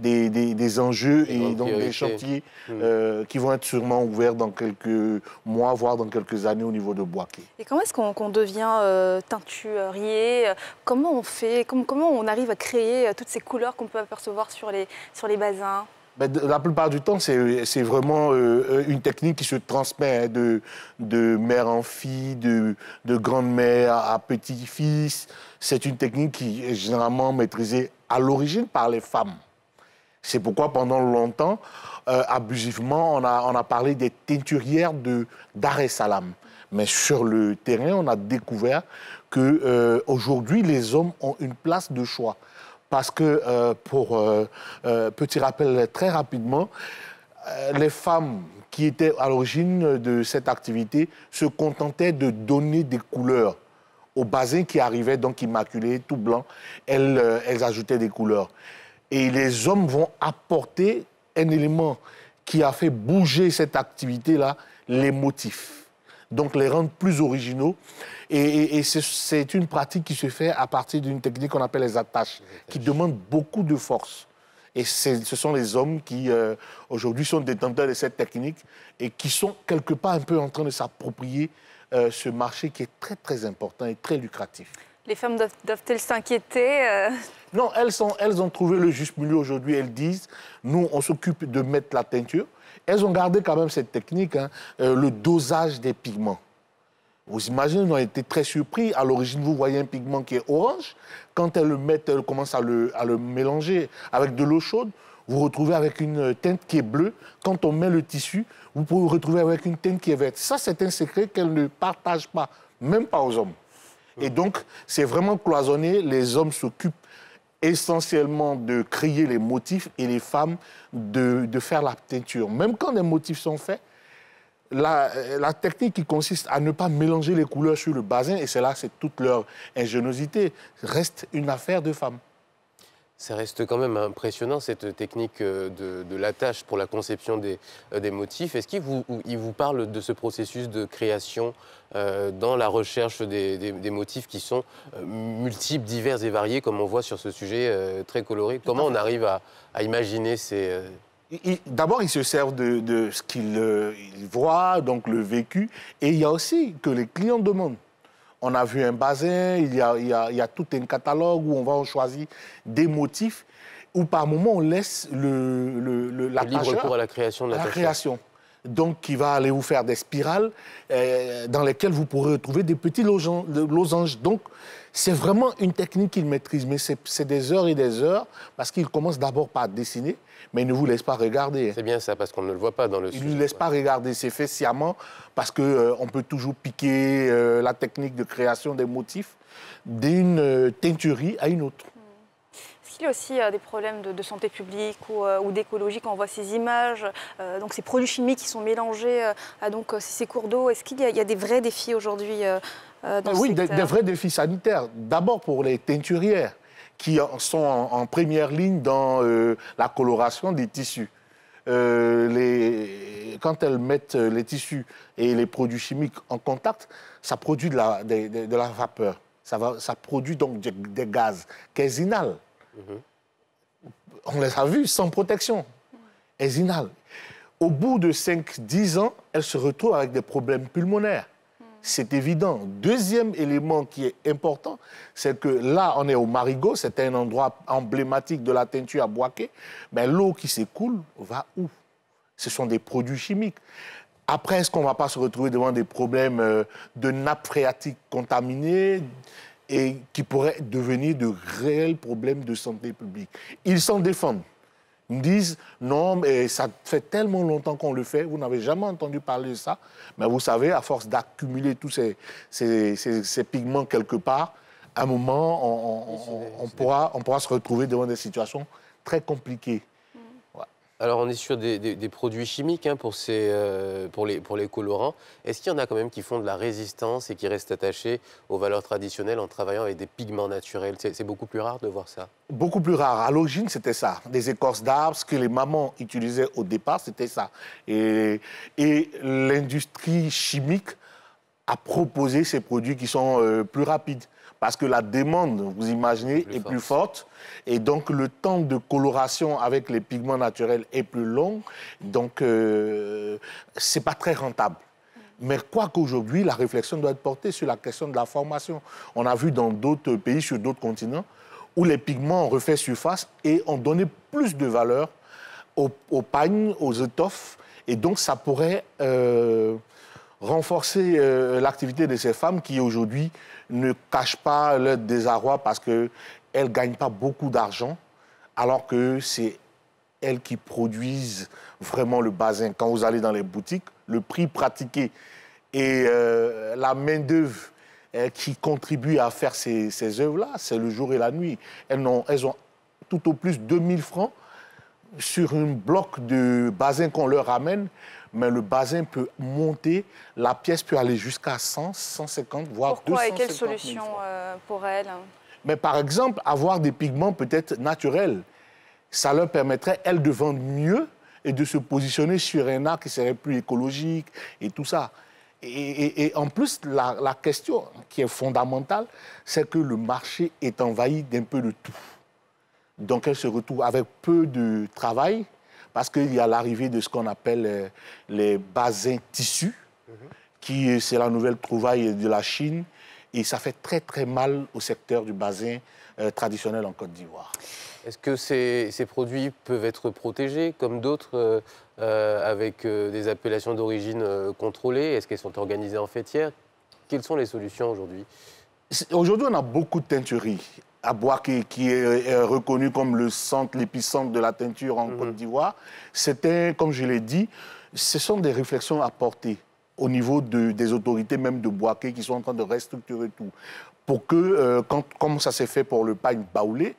Des, des, des enjeux et donc, donc des chantiers mmh. euh, qui vont être sûrement ouverts dans quelques mois, voire dans quelques années au niveau de Bouaké. Et comment est-ce qu'on qu'on devient euh, teinturier? Comment on fait, comment, comment on arrive à créer toutes ces couleurs qu'on peut apercevoir sur les, sur les bazins? Ben, la plupart du temps, c'est vraiment euh, une technique qui se transmet hein, de, de mère en fille, de, de grand-mère à petit-fils. C'est une technique qui est généralement maîtrisée à l'origine par les femmes. C'est pourquoi pendant longtemps, euh, abusivement, on a, on a parlé des teinturières de Dar es Salam. Mais sur le terrain, on a découvert qu'aujourd'hui, euh, les hommes ont une place de choix. Parce que, euh, pour euh, euh, petit rappel très rapidement, euh, les femmes qui étaient à l'origine de cette activité se contentaient de donner des couleurs aux bazins qui arrivaient, donc immaculés, tout blancs. Elles, euh, elles ajoutaient des couleurs. Et les hommes vont apporter un élément qui a fait bouger cette activité-là, les motifs. Donc les rendre plus originaux. Et, et, et c'est une pratique qui se fait à partir d'une technique qu'on appelle les attaches, qui demande beaucoup de force. Et ce sont les hommes qui, euh, aujourd'hui, sont détenteurs de cette technique et qui sont quelque part un peu en train de s'approprier euh, ce marché qui est très, très important et très lucratif. Les femmes doivent-elles s'inquiéter euh... Non, elles, sont, elles ont trouvé le juste milieu aujourd'hui. Elles disent, nous, on s'occupe de mettre la teinture. Elles ont gardé quand même cette technique, hein, euh, le dosage des pigments. Vous imaginez, on a été très surpris. À l'origine, vous voyez un pigment qui est orange. Quand elles le mettent, elles commencent à le, à le mélanger avec de l'eau chaude. Vous retrouvez avec une teinte qui est bleue. Quand on met le tissu, vous pouvez vous retrouver avec une teinte qui est verte. Ça, c'est un secret qu'elles ne partagent pas, même pas aux hommes. Et donc, c'est vraiment cloisonné. Les hommes s'occupent essentiellement de créer les motifs et les femmes de, de faire la teinture. Même quand les motifs sont faits, la, la technique qui consiste à ne pas mélanger les couleurs sur le basin, et c'est là, c'est toute leur ingéniosité, reste une affaire de femmes. Ça reste quand même impressionnant, cette technique de, de l'attache pour la conception des, des motifs. Est-ce qu'il vous, il vous parle de ce processus de création euh, dans la recherche des, des, des motifs qui sont multiples, divers et variés, comme on voit sur ce sujet euh, très coloré? Comment on arrive à, à imaginer ces... Euh... D'abord, ils se servent de, de ce qu'ils euh, voient, donc le vécu. Et il y a aussi que les clients demandent. On a vu un basin, il y a, il y a, il y a tout un catalogue où on va choisir des motifs où par moment on laisse le, le, le, le libre recours à la création de la, la création. Donc qui va aller vous faire des spirales euh, dans lesquelles vous pourrez retrouver des petits losanges. Donc c'est vraiment une technique qu'ils maîtrisent, mais c'est des heures et des heures parce qu'ils commencent d'abord par dessiner, mais ils ne vous laissent pas regarder. C'est bien ça, parce qu'on ne le voit pas dans le sujet. Ils ne vous laissent pas regarder, c'est fait sciemment parce qu'on euh, peut toujours piquer euh, la technique de création des motifs d'une euh, teinturerie à une autre. Il y a aussi euh, des problèmes de, de santé publique ou, euh, ou d'écologie quand on voit ces images, euh, donc ces produits chimiques qui sont mélangés euh, à donc, euh, ces cours d'eau. Est-ce qu'il y, y a des vrais défis aujourd'hui euh, dans ce Oui, secteur? Des, des vrais défis sanitaires. D'abord pour les teinturières qui sont en, en première ligne dans euh, la coloration des tissus. Euh, les, quand elles mettent les tissus et les produits chimiques en contact, ça produit de la, de, de, de la vapeur. Ça, va, ça produit donc des, des gaz qu'elles inhalent. Mmh. On les a vues sans protection. Elles inhalent. Au bout de cinq à dix ans, elles se retrouvent avec des problèmes pulmonaires. Mmh. C'est évident. Deuxième élément qui est important, c'est que là, on est au Marigot, c'est un endroit emblématique de la teinture à Bouaké, mais l'eau qui s'écoule va où? Ce sont des produits chimiques. Après, est-ce qu'on ne va pas se retrouver devant des problèmes de nappes phréatiques contaminées et qui pourraient devenir de réels problèmes de santé publique? Ils s'en défendent. Ils me disent, non, mais ça fait tellement longtemps qu'on le fait, vous n'avez jamais entendu parler de ça, mais vous savez, à force d'accumuler tous ces, ces, ces, ces pigments quelque part, à un moment, on, on, on, on, pourra, on pourra se retrouver devant des situations très compliquées. Alors, on est sur des, des, des produits chimiques hein, pour, ces, euh, pour, les, pour les colorants. Est-ce qu'il y en a quand même qui font de la résistance et qui restent attachés aux valeurs traditionnelles en travaillant avec des pigments naturels? C'est beaucoup plus rare de voir ça. Beaucoup plus rare. À l'origine, c'était ça. Des écorces d'arbres, ce que les mamans utilisaient au départ, c'était ça. Et, et l'industrie chimique a proposé ces produits qui sont euh, plus rapides. Parce que la demande, vous imaginez, est plus forte. Et donc, le temps de coloration avec les pigments naturels est plus long. Donc, euh, ce n'est pas très rentable. Mais quoi qu'aujourd'hui, la réflexion doit être portée sur la question de la formation. On a vu dans d'autres pays, sur d'autres continents, où les pigments ont refait surface et ont donné plus de valeur aux, aux pagnes, aux étoffes. Et donc, ça pourrait... Euh, renforcer euh, l'activité de ces femmes qui, aujourd'hui, ne cachent pas leur désarroi parce qu'elles ne gagnent pas beaucoup d'argent, alors que c'est elles qui produisent vraiment le bazin. Quand vous allez dans les boutiques, le prix pratiqué et euh, la main-d'œuvre euh, qui contribue à faire ces, ces œuvres-là, c'est le jour et la nuit. Elles ont, elles ont tout au plus deux mille francs sur un bloc de bazin qu'on leur ramène. Mais le bazin peut monter, la pièce peut aller jusqu'à cent, cent cinquante, voire deux cent cinquante mille. Pourquoi et quelle solution euh, pour elles? Mais par exemple, avoir des pigments peut-être naturels, ça leur permettrait, elles, de vendre mieux et de se positionner sur un art qui serait plus écologique et tout ça. Et, et, et en plus, la, la question qui est fondamentale, c'est que le marché est envahi d'un peu de tout. Donc elles se retrouvent avec peu de travail, parce qu'il y a l'arrivée de ce qu'on appelle les basins tissus, mmh. qui c'est la nouvelle trouvaille de la Chine. Et ça fait très, très mal au secteur du basin euh, traditionnel en Côte d'Ivoire. Est-ce que ces, ces produits peuvent être protégés, comme d'autres, euh, euh, avec euh, des appellations d'origine euh, contrôlées? Est-ce qu'elles sont organisées en fêtière? Quelles sont les solutions aujourd'hui? Aujourd'hui, on a beaucoup de teintureries. À Bouaké, qui est reconnu comme le centre, l'épicentre de la teinture en mmh. Côte d'Ivoire, c'était, comme je l'ai dit, ce sont des réflexions à porter au niveau de, des autorités même de Bouaké qui sont en train de restructurer tout. Pour que, euh, quand, comme ça s'est fait pour le pagne baoulé,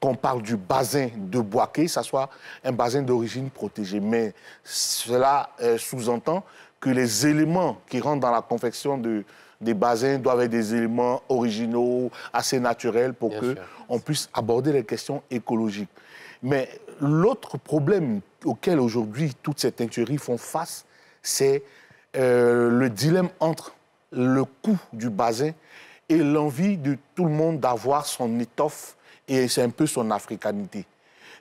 qu'on parle du bazin de Bouaké, ça soit un bazin d'origine protégée. Mais cela euh, sous-entend que les éléments qui rentrent dans la confection de... des basins doivent être des éléments originaux, assez naturels pour qu'on puisse aborder les questions écologiques. Mais l'autre problème auquel aujourd'hui toutes ces teintureries font face, c'est euh, le dilemme entre le coût du basin et l'envie de tout le monde d'avoir son étoffe et c'est un peu son africanité.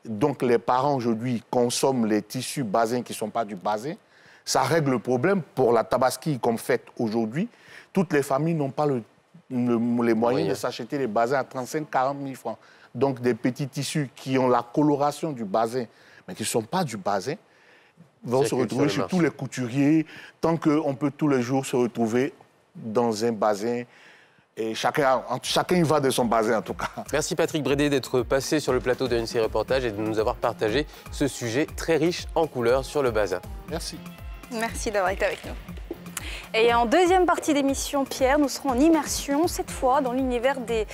Donc les parents aujourd'hui consomment les tissus basins qui ne sont pas du basin. Ça règle le problème pour la Tabaski comme fête aujourd'hui. Toutes les familles n'ont pas le, le, les moyens moyen. de s'acheter les bazins à trente-cinq à quarante mille francs. Donc des petits tissus qui ont la coloration du bazin, mais qui ne sont pas du bazin, vont se retrouver chez tous les couturiers, tant qu'on peut tous les jours se retrouver dans un bazin. Et chacun, chacun y va de son bazin, en tout cas. Merci Patrick Brédé d'être passé sur le plateau de N C I Reportage et de nous avoir partagé ce sujet très riche en couleurs sur le bazin. Merci. Merci d'avoir été avec nous. Et en deuxième partie d'émission, Pierre, nous serons en immersion, cette fois dans l'univers des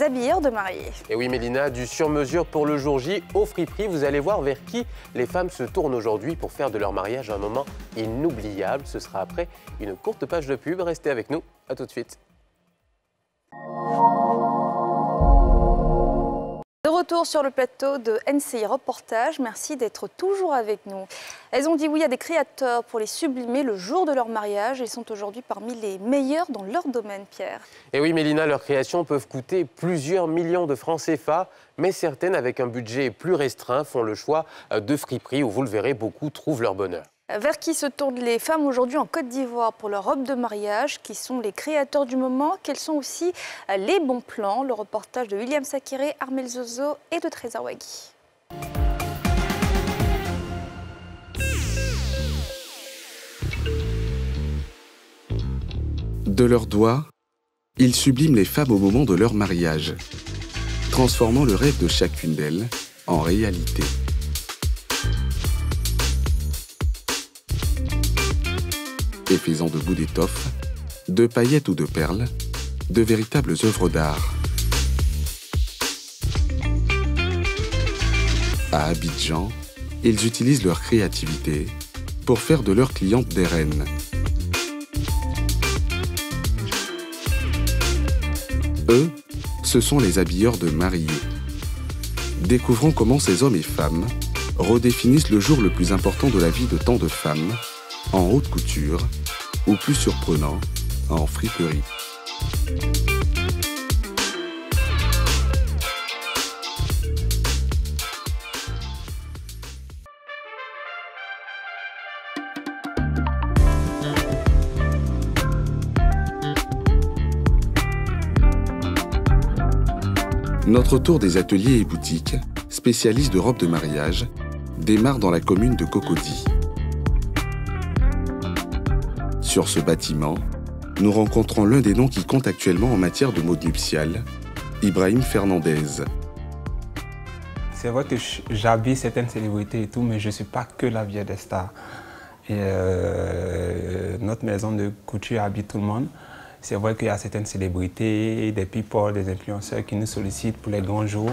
habilleurs de mariés. Et oui, Mélina, du sur-mesure pour le jour J au Friperie. Vous allez voir vers qui les femmes se tournent aujourd'hui pour faire de leur mariage un moment inoubliable. Ce sera après une courte page de pub. Restez avec nous. À tout de suite. De retour sur le plateau de N C I Reportage, merci d'être toujours avec nous. Elles ont dit oui à des créateurs pour les sublimer le jour de leur mariage. Elles sont aujourd'hui parmi les meilleurs dans leur domaine, Pierre. Et oui, Mélina, leurs créations peuvent coûter plusieurs millions de francs C F A, mais certaines, avec un budget plus restreint, font le choix de friperies où, vous le verrez, beaucoup trouvent leur bonheur. Vers qui se tournent les femmes aujourd'hui en Côte d'Ivoire pour leurs robes de mariage? Qui sont les créateurs du moment? Quels sont aussi les bons plans? Le reportage de William Sakiré, Armel Zozo et de Trésor Wagui. De leurs doigts, ils subliment les femmes au moment de leur mariage, transformant le rêve de chacune d'elles en réalité. Et faisant de bouts d'étoffe, de paillettes ou de perles, de véritables œuvres d'art. À Abidjan, ils utilisent leur créativité pour faire de leurs clientes des reines. Eux, ce sont les habilleurs de mariés. Découvrons comment ces hommes et femmes redéfinissent le jour le plus important de la vie de tant de femmes, en haute couture, ou plus surprenant, en friperie. Notre tour des ateliers et boutiques, spécialistes de robes de mariage, démarre dans la commune de Cocody. Sur ce bâtiment, nous rencontrons l'un des noms qui compte actuellement en matière de mode nuptiale, Ibrahim Fernandez. C'est vrai que j'habille certaines célébrités et tout, mais je ne suis pas que la vieille des stars. Et euh, notre maison de couture habille tout le monde. C'est vrai qu'il y a certaines célébrités, des people, des influenceurs qui nous sollicitent pour les grands jours,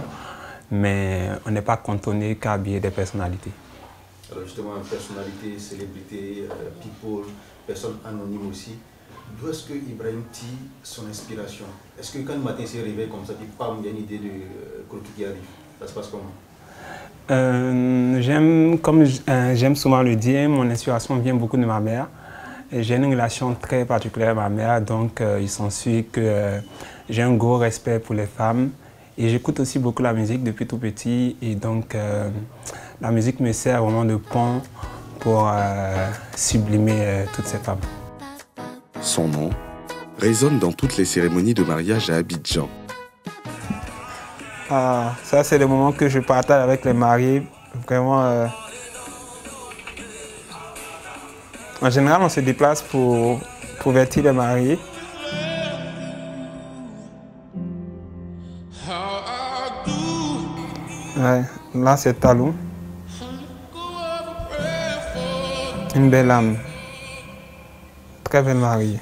mais on n'est pas cantonné qu'à habiller des personnalités. Alors justement, personnalité, célébrité, people, personnes anonymes aussi, d'où est-ce que Ibrahim tire son inspiration? Est-ce que quand le matin il s'est réveillé comme ça, il parle, il y a une idée de croquis qui arrive? Ça se passe comment? euh, J'aime, comme j'aime souvent le dire, mon inspiration vient beaucoup de ma mère. J'ai une relation très particulière avec ma mère, donc euh, il s'ensuit que euh, j'ai un gros respect pour les femmes. Et j'écoute aussi beaucoup la musique depuis tout petit. Et donc, euh, la musique me sert vraiment de pont pour euh, sublimer euh, toutes ces femmes. Son nom résonne dans toutes les cérémonies de mariage à Abidjan. Ah, ça, c'est le moment que je partage avec les mariés. Vraiment. Euh, En général, on se déplace pour, pour vêtir les mariés. Ouais, là, c'est Talou. Une belle âme. Très belle mariée.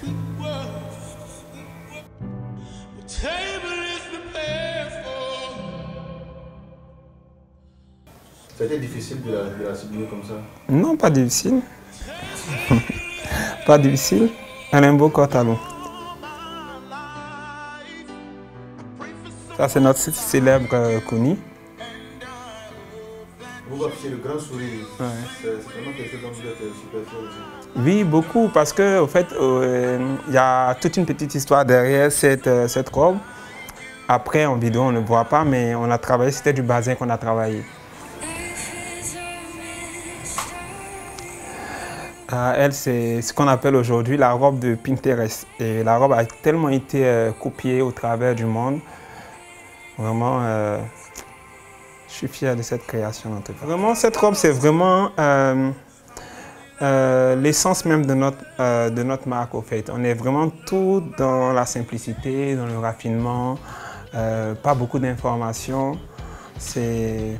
C'était difficile de la, de la subir comme ça? Non, pas difficile. Pas difficile, elle a un beau corps talon. Ça, c'est notre célèbre euh, Kony. Vous affichez le grand sourire. Ouais. C'est vraiment quelque chose dont vous êtes super fier aussi. Oui, beaucoup, parce que au fait, il euh, y a toute une petite histoire derrière cette, euh, cette robe. Après, en vidéo, on ne voit pas, mais on a travaillé, c'était du basin qu'on a travaillé. Elle, c'est ce qu'on appelle aujourd'hui la robe de Pinterest. Et la robe a tellement été euh, copiée au travers du monde. Vraiment, euh, je suis fier de cette création en tout cas. Vraiment, cette robe, c'est vraiment euh, euh, l'essence même de notre, euh, de notre marque, au fait. On est vraiment tout dans la simplicité, dans le raffinement, euh, pas beaucoup d'informations. C'est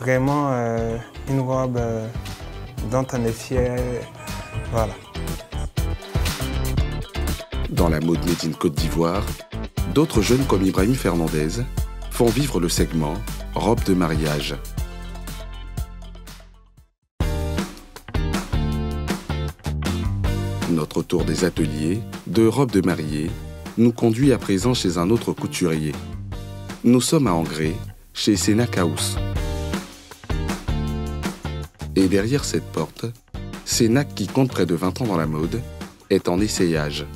vraiment euh, une robe... Euh, dont on est fier, voilà. Dans la mode made in Côte d'Ivoire, d'autres jeunes comme Ibrahim Fernandez font vivre le segment robe de mariage. Notre tour des ateliers de robes de mariée nous conduit à présent chez un autre couturier. Nous sommes à Angré, chez Sénac Haos. Et derrière cette porte, Sénac, qui compte près de vingt ans dans la mode, est en essayage.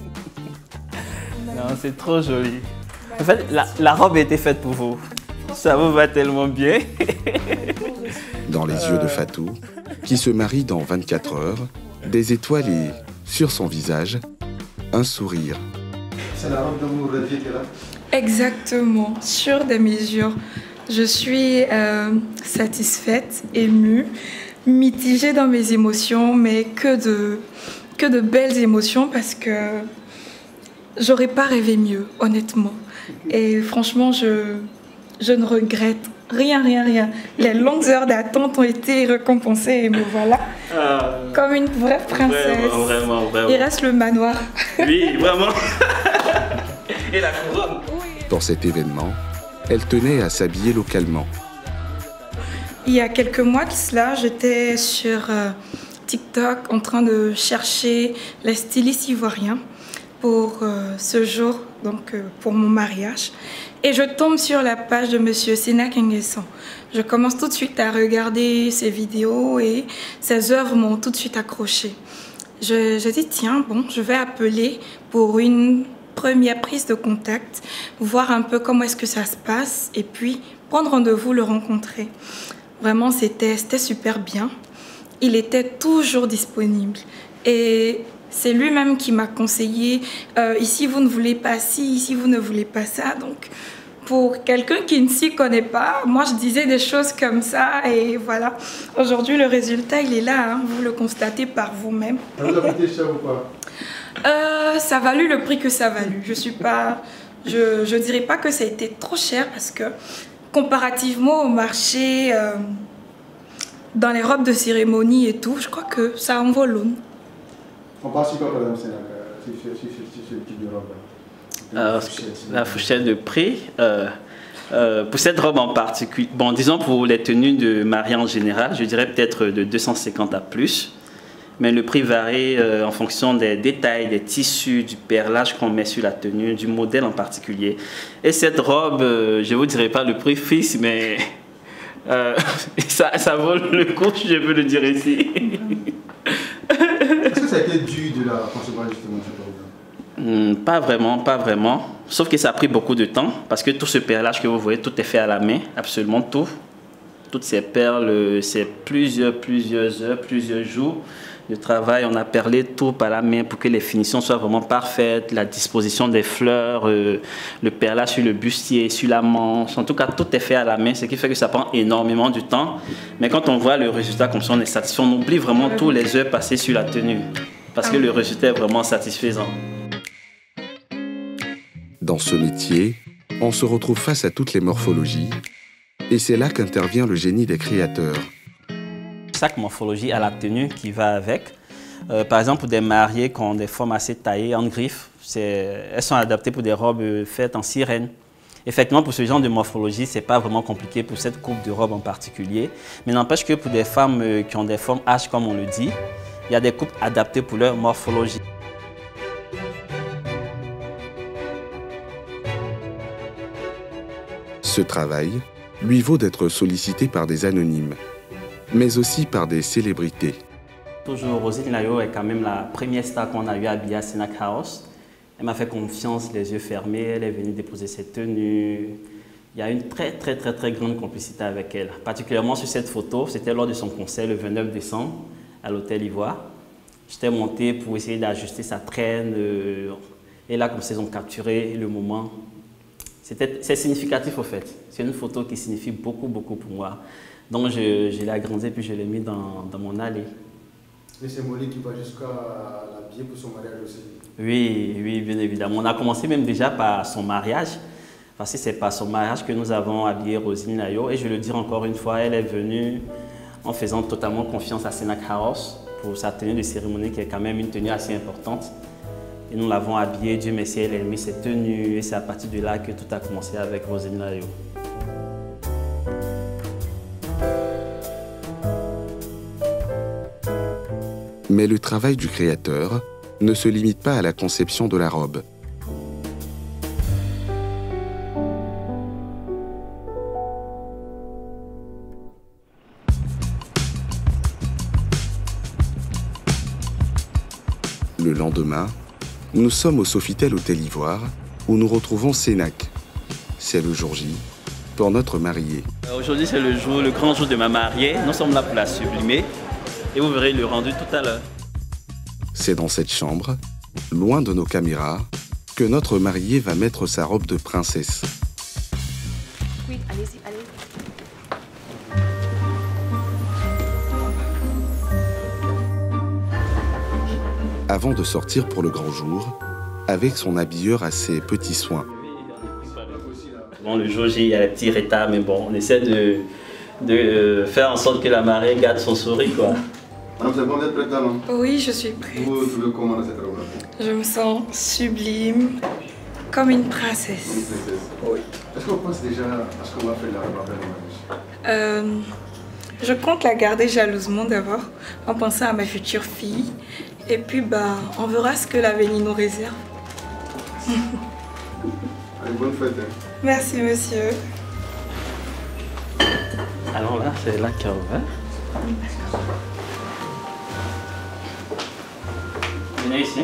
Non, c'est trop joli. En fait, la, la robe a été faite pour vous. Ça vous va tellement bien. Dans les euh... yeux de Fatou, qui se marie dans vingt-quatre heures, des étoiles et, sur son visage, un sourire. C'est la robe de mon vrai vie qui est là. Exactement, sur des mesures. Je suis euh, satisfaite, émue. Mitigée dans mes émotions, mais que de, que de belles émotions parce que j'aurais pas rêvé mieux, honnêtement. Et franchement, je, je ne regrette rien, rien, rien. Les longues heures d'attente ont été récompensées et me voilà euh, comme une vraie princesse. Vraiment, vraiment, vraiment. Il reste le manoir. Oui, vraiment. Et la couronne. Dans cet événement, elle tenait à s'habiller localement. Il y a quelques mois de cela, j'étais sur TikTok en train de chercher les stylistes ivoiriens pour ce jour, donc pour mon mariage. Et je tombe sur la page de monsieur Sénac Haos. Je commence tout de suite à regarder ses vidéos et ses œuvres m'ont tout de suite accrochée. Je, je dis tiens, bon, je vais appeler pour une première prise de contact, voir un peu comment est-ce que ça se passe et puis prendre rendez-vous, le rencontrer. Vraiment, c'était super bien. Il était toujours disponible. Et c'est lui-même qui m'a conseillé euh, ici vous ne voulez pas ci, ici vous ne voulez pas ça. Donc pour quelqu'un qui ne s'y connaît pas, moi je disais des choses comme ça et voilà. Aujourd'hui le résultat il est là, hein. Vous le constatez par vous-même. Vous avez été cher ou pas? euh, Ça valut le prix que ça valut. Je suis pas, je, je dirais pas que ça a été trop cher parce que comparativement au marché, euh, dans les robes de cérémonie et tout, je crois que ça en vaut l'aune. On passe sur quoi, madame Sénac, sur le type de robe? Alors, la fourchette de prix, euh, euh, pour cette robe en particulier, bon, disons pour les tenues de mariée en général, je dirais peut-être de deux cent cinquante à plus, mais le prix varie euh, en fonction des détails, des tissus, du perlage qu'on met sur la tenue, du modèle en particulier. Et cette robe, euh, je ne vous dirai pas le prix fixe, mais euh, ça, ça vaut le coup, je veux le dire ici. Est-ce que ça a été dû de la conception justement de cette robe? Pas vraiment, pas vraiment. Sauf que ça a pris beaucoup de temps parce que tout ce perlage que vous voyez, tout est fait à la main, absolument tout. Toutes ces perles, c'est plusieurs, plusieurs heures, plusieurs jours de travail. On a perlé tout par la main pour que les finitions soient vraiment parfaites, la disposition des fleurs, euh, le perlage sur le bustier, sur la manche. En tout cas, tout est fait à la main, ce qui fait que ça prend énormément de temps. Mais quand on voit le résultat comme ça, on est satisfait. On oublie vraiment toutes les heures passées sur la tenue parce que le résultat est vraiment satisfaisant. Dans ce métier, on se retrouve face à toutes les morphologies. Et c'est là qu'intervient le génie des créateurs. Chaque morphologie a la tenue qui va avec. Euh, par exemple, pour des mariés qui ont des formes assez taillées en griffes, elles sont adaptées pour des robes faites en sirène. Effectivement, pour ce genre de morphologie, ce n'est pas vraiment compliqué pour cette coupe de robe en particulier. Mais n'empêche que pour des femmes qui ont des formes H, comme on le dit, il y a des coupes adaptées pour leur morphologie. Ce travail lui vaut d'être sollicité par des anonymes, mais aussi par des célébrités. Toujours, Roseline Nayo est quand même la première star qu'on a eu habillée à Sénac Haos. Elle m'a fait confiance, les yeux fermés, elle est venue déposer ses tenues. Il y a une très très très très grande complicité avec elle. Particulièrement sur cette photo, c'était lors de son concert le vingt-neuf décembre à l'Hôtel Ivoire. J'étais monté pour essayer d'ajuster sa traîne et là comme ça ils ont capturé le moment. C'est significatif au fait. C'est une photo qui signifie beaucoup, beaucoup pour moi. Donc je, je l'ai agrandie puis je l'ai mise dans, dans mon allée. Et c'est Molly qui va jusqu'à l'habiller pour son mariage aussi? Oui, oui, bien évidemment. On a commencé même déjà par son mariage. Parce que c'est par son mariage que nous avons habillé Roseline Nayo. Et je le dis encore une fois, elle est venue en faisant totalement confiance à Sénac Haos pour sa tenue de cérémonie qui est quand même une tenue assez importante. Et nous l'avons habillée, Dieu merci, elle a mis ses tenues et c'est à partir de là que tout a commencé avec Roseline Nayo. Mais le travail du créateur ne se limite pas à la conception de la robe. Le lendemain, nous sommes au Sofitel Hôtel Ivoire, où nous retrouvons Sénac. C'est le jour J, pour notre mariée. Aujourd'hui, c'est le jour, le grand jour de ma mariée. Nous sommes là pour la sublimer. Et vous verrez le rendu tout à l'heure. C'est dans cette chambre, loin de nos caméras, que notre mariée va mettre sa robe de princesse. Oui, allez-y, allez. Avant de sortir pour le grand jour, avec son habilleur à ses petits soins. Bon, le jour J, il y a des petits retards, mais bon, on essaie de, de faire en sorte que la mariée garde son sourire, quoi. Madame, c'est bon, vous êtes prête, non? Oui, je suis prête. Vous voulez comment cette robe? Je me sens sublime, comme une princesse. Une princesse. Oui. Est-ce qu'on pense déjà à ce qu'on va faire la robe après le mariage? Euh, Je compte la garder jalousement d'abord, en pensant à ma future fille. Et puis, bah, on verra ce que l'avenir nous réserve. Allez, bonne fête. Hein. Merci, monsieur. Alors là, c'est là qu'a ouvert. Venez ici.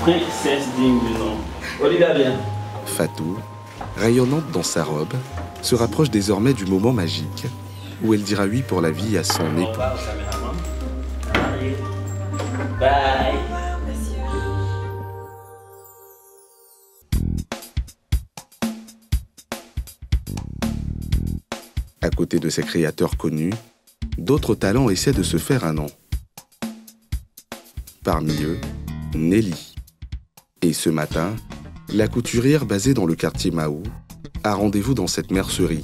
Princesse digne du nom. Regarde bien. Fatou, rayonnante dans sa robe, se rapproche désormais du moment magique où elle dira oui pour la vie à son époux. Bye. À côté de ses créateurs connus, d'autres talents essaient de se faire un nom. Parmi eux, Nelly. Et ce matin, la couturière basée dans le quartier Mahou a rendez-vous dans cette mercerie.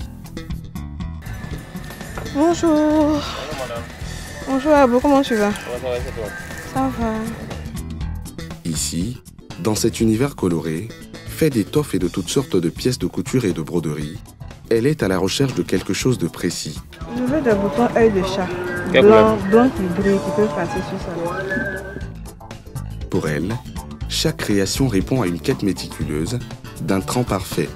Bonjour. Bonjour madame. Bonjour Abou, comment tu vas? Ça va, c'est toi? Ça va. Ici, dans cet univers coloré, fait d'étoffes et de toutes sortes de pièces de couture et de broderie, elle est à la recherche de quelque chose de précis. Je veux d'abord un œil de chat, blanc, blanc et gris qui peut passer sur ça. Pour elle, chaque création répond à une quête méticuleuse d'un trempe parfait.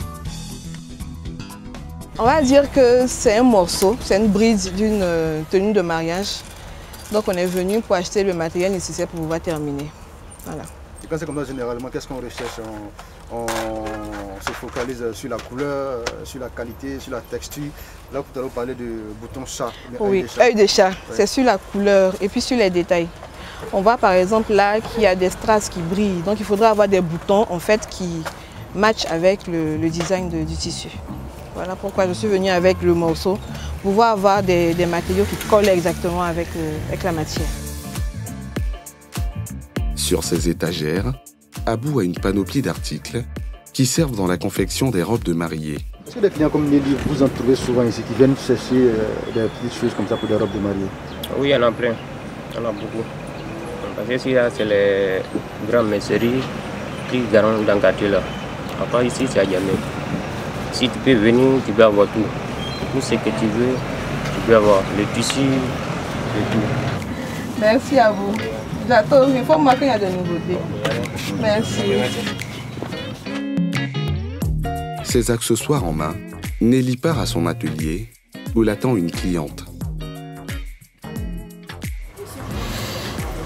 On va dire que c'est un morceau, c'est une bride d'une tenue de mariage. Donc on est venu pour acheter le matériel nécessaire pour pouvoir terminer. Voilà. Et quand c'est comme ça, généralement, qu'est-ce qu'on recherche? on, on se focalise sur la couleur, sur la qualité, sur la texture. Là, vous allez parler de bouton chat. Oui, œil de chat. C'est ouais. Sur la couleur et puis sur les détails. On voit par exemple là qu'il y a des strass qui brillent, donc il faudra avoir des boutons en fait qui matchent avec le, le design de, du tissu. Voilà pourquoi je suis venue avec le morceau, pour pouvoir avoir des, des matériaux qui collent exactement avec, euh, avec la matière. Sur ces étagères, Abou a une panoplie d'articles qui servent dans la confection des robes de mariée. Est-ce que des clients comme Nelly, vous en trouvez souvent ici, qui viennent chercher euh, des petites choses comme ça pour des robes de mariée? Oui, il y en a plein, il y en a beaucoup. Parce que là, c'est les grandes merceries qui garant dans le quartier là. Après ici, c'est à Niamey. Si tu peux venir, tu peux avoir tout. Tout ce que tu veux, tu peux avoir le tissu, le tout. Merci à vous. J'attends, il faut marquer qu'il y a de nouveautés. Merci. Ses accessoires en main, Nelly part à son atelier où l'attend une cliente.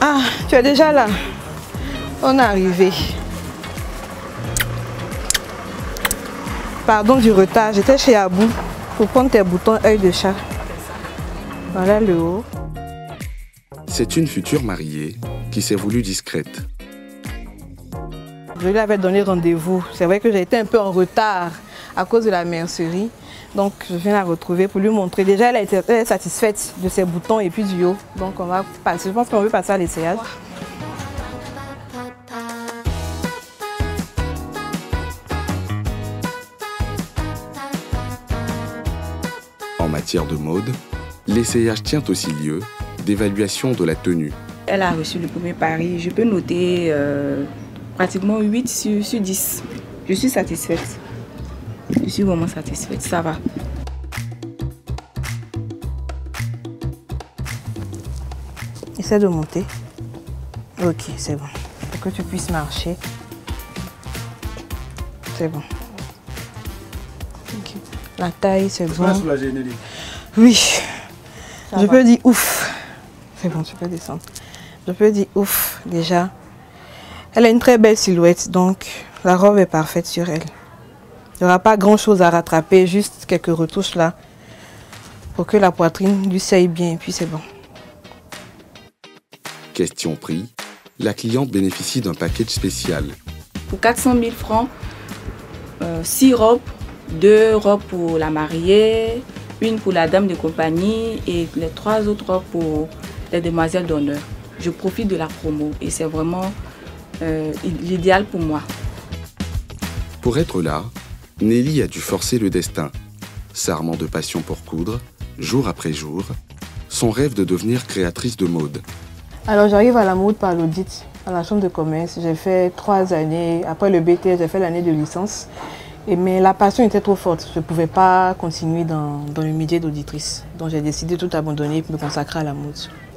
Ah, tu es déjà là. On est arrivé. Pardon du retard, j'étais chez Abou pour prendre tes boutons œil de chat. Voilà le haut. C'est une future mariée qui s'est voulue discrète. Je lui avais donné rendez-vous. C'est vrai que j'ai été un peu en retard à cause de la mercerie. Donc je viens la retrouver pour lui montrer. Déjà, elle est satisfaite de ses boutons et puis du haut. Donc on va passer. Je pense qu'on veut passer à l'essayage. En matière de mode, l'essayage tient aussi lieu d'évaluation de la tenue. Elle a reçu le premier pari. Je peux noter euh, pratiquement huit sur dix. Je suis satisfaite. Je suis vraiment satisfaite, ça va. Essaie de monter. Ok, c'est bon. Pour que tu puisses marcher. C'est bon. Okay. La taille, c'est bon. Oui. Ça je va. peux dire ouf. C'est bon, tu peux descendre. Je peux dire ouf, déjà. Elle a une très belle silhouette, donc la robe est parfaite sur elle. Il n'y aura pas grand-chose à rattraper, juste quelques retouches là pour que la poitrine lui saille bien et puis c'est bon. Question prix, la cliente bénéficie d'un package spécial. Pour quatre cent mille francs, euh, six robes, deux robes pour la mariée, une pour la dame de compagnie et les trois autres robes pour les demoiselles d'honneur. Je profite de la promo et c'est vraiment euh, l'idéal pour moi. Pour être là, Nelly a dû forcer le destin, s'armant de passion pour coudre, jour après jour, son rêve de devenir créatrice de mode. Alors j'arrive à la mode par l'audit, à la chambre de commerce. J'ai fait trois années, après le B T S, j'ai fait l'année de licence. Et, mais la passion était trop forte, je ne pouvais pas continuer dans, dans le métier d'auditrice. Donc j'ai décidé de tout abandonner et me consacrer à la mode.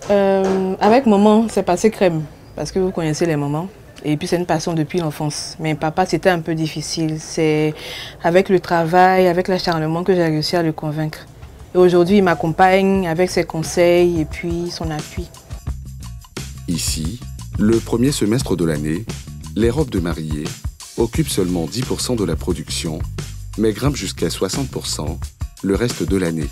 Euh, avec maman, c'est passé crème, parce que vous connaissez les mamans. Et puis c'est une passion depuis l'enfance. Mais papa, c'était un peu difficile. C'est avec le travail, avec l'acharnement que j'ai réussi à le convaincre. Et aujourd'hui, il m'accompagne avec ses conseils et puis son appui. Ici, le premier semestre de l'année, les robes de mariée occupent seulement dix pour cent de la production, mais grimpent jusqu'à soixante pour cent le reste de l'année.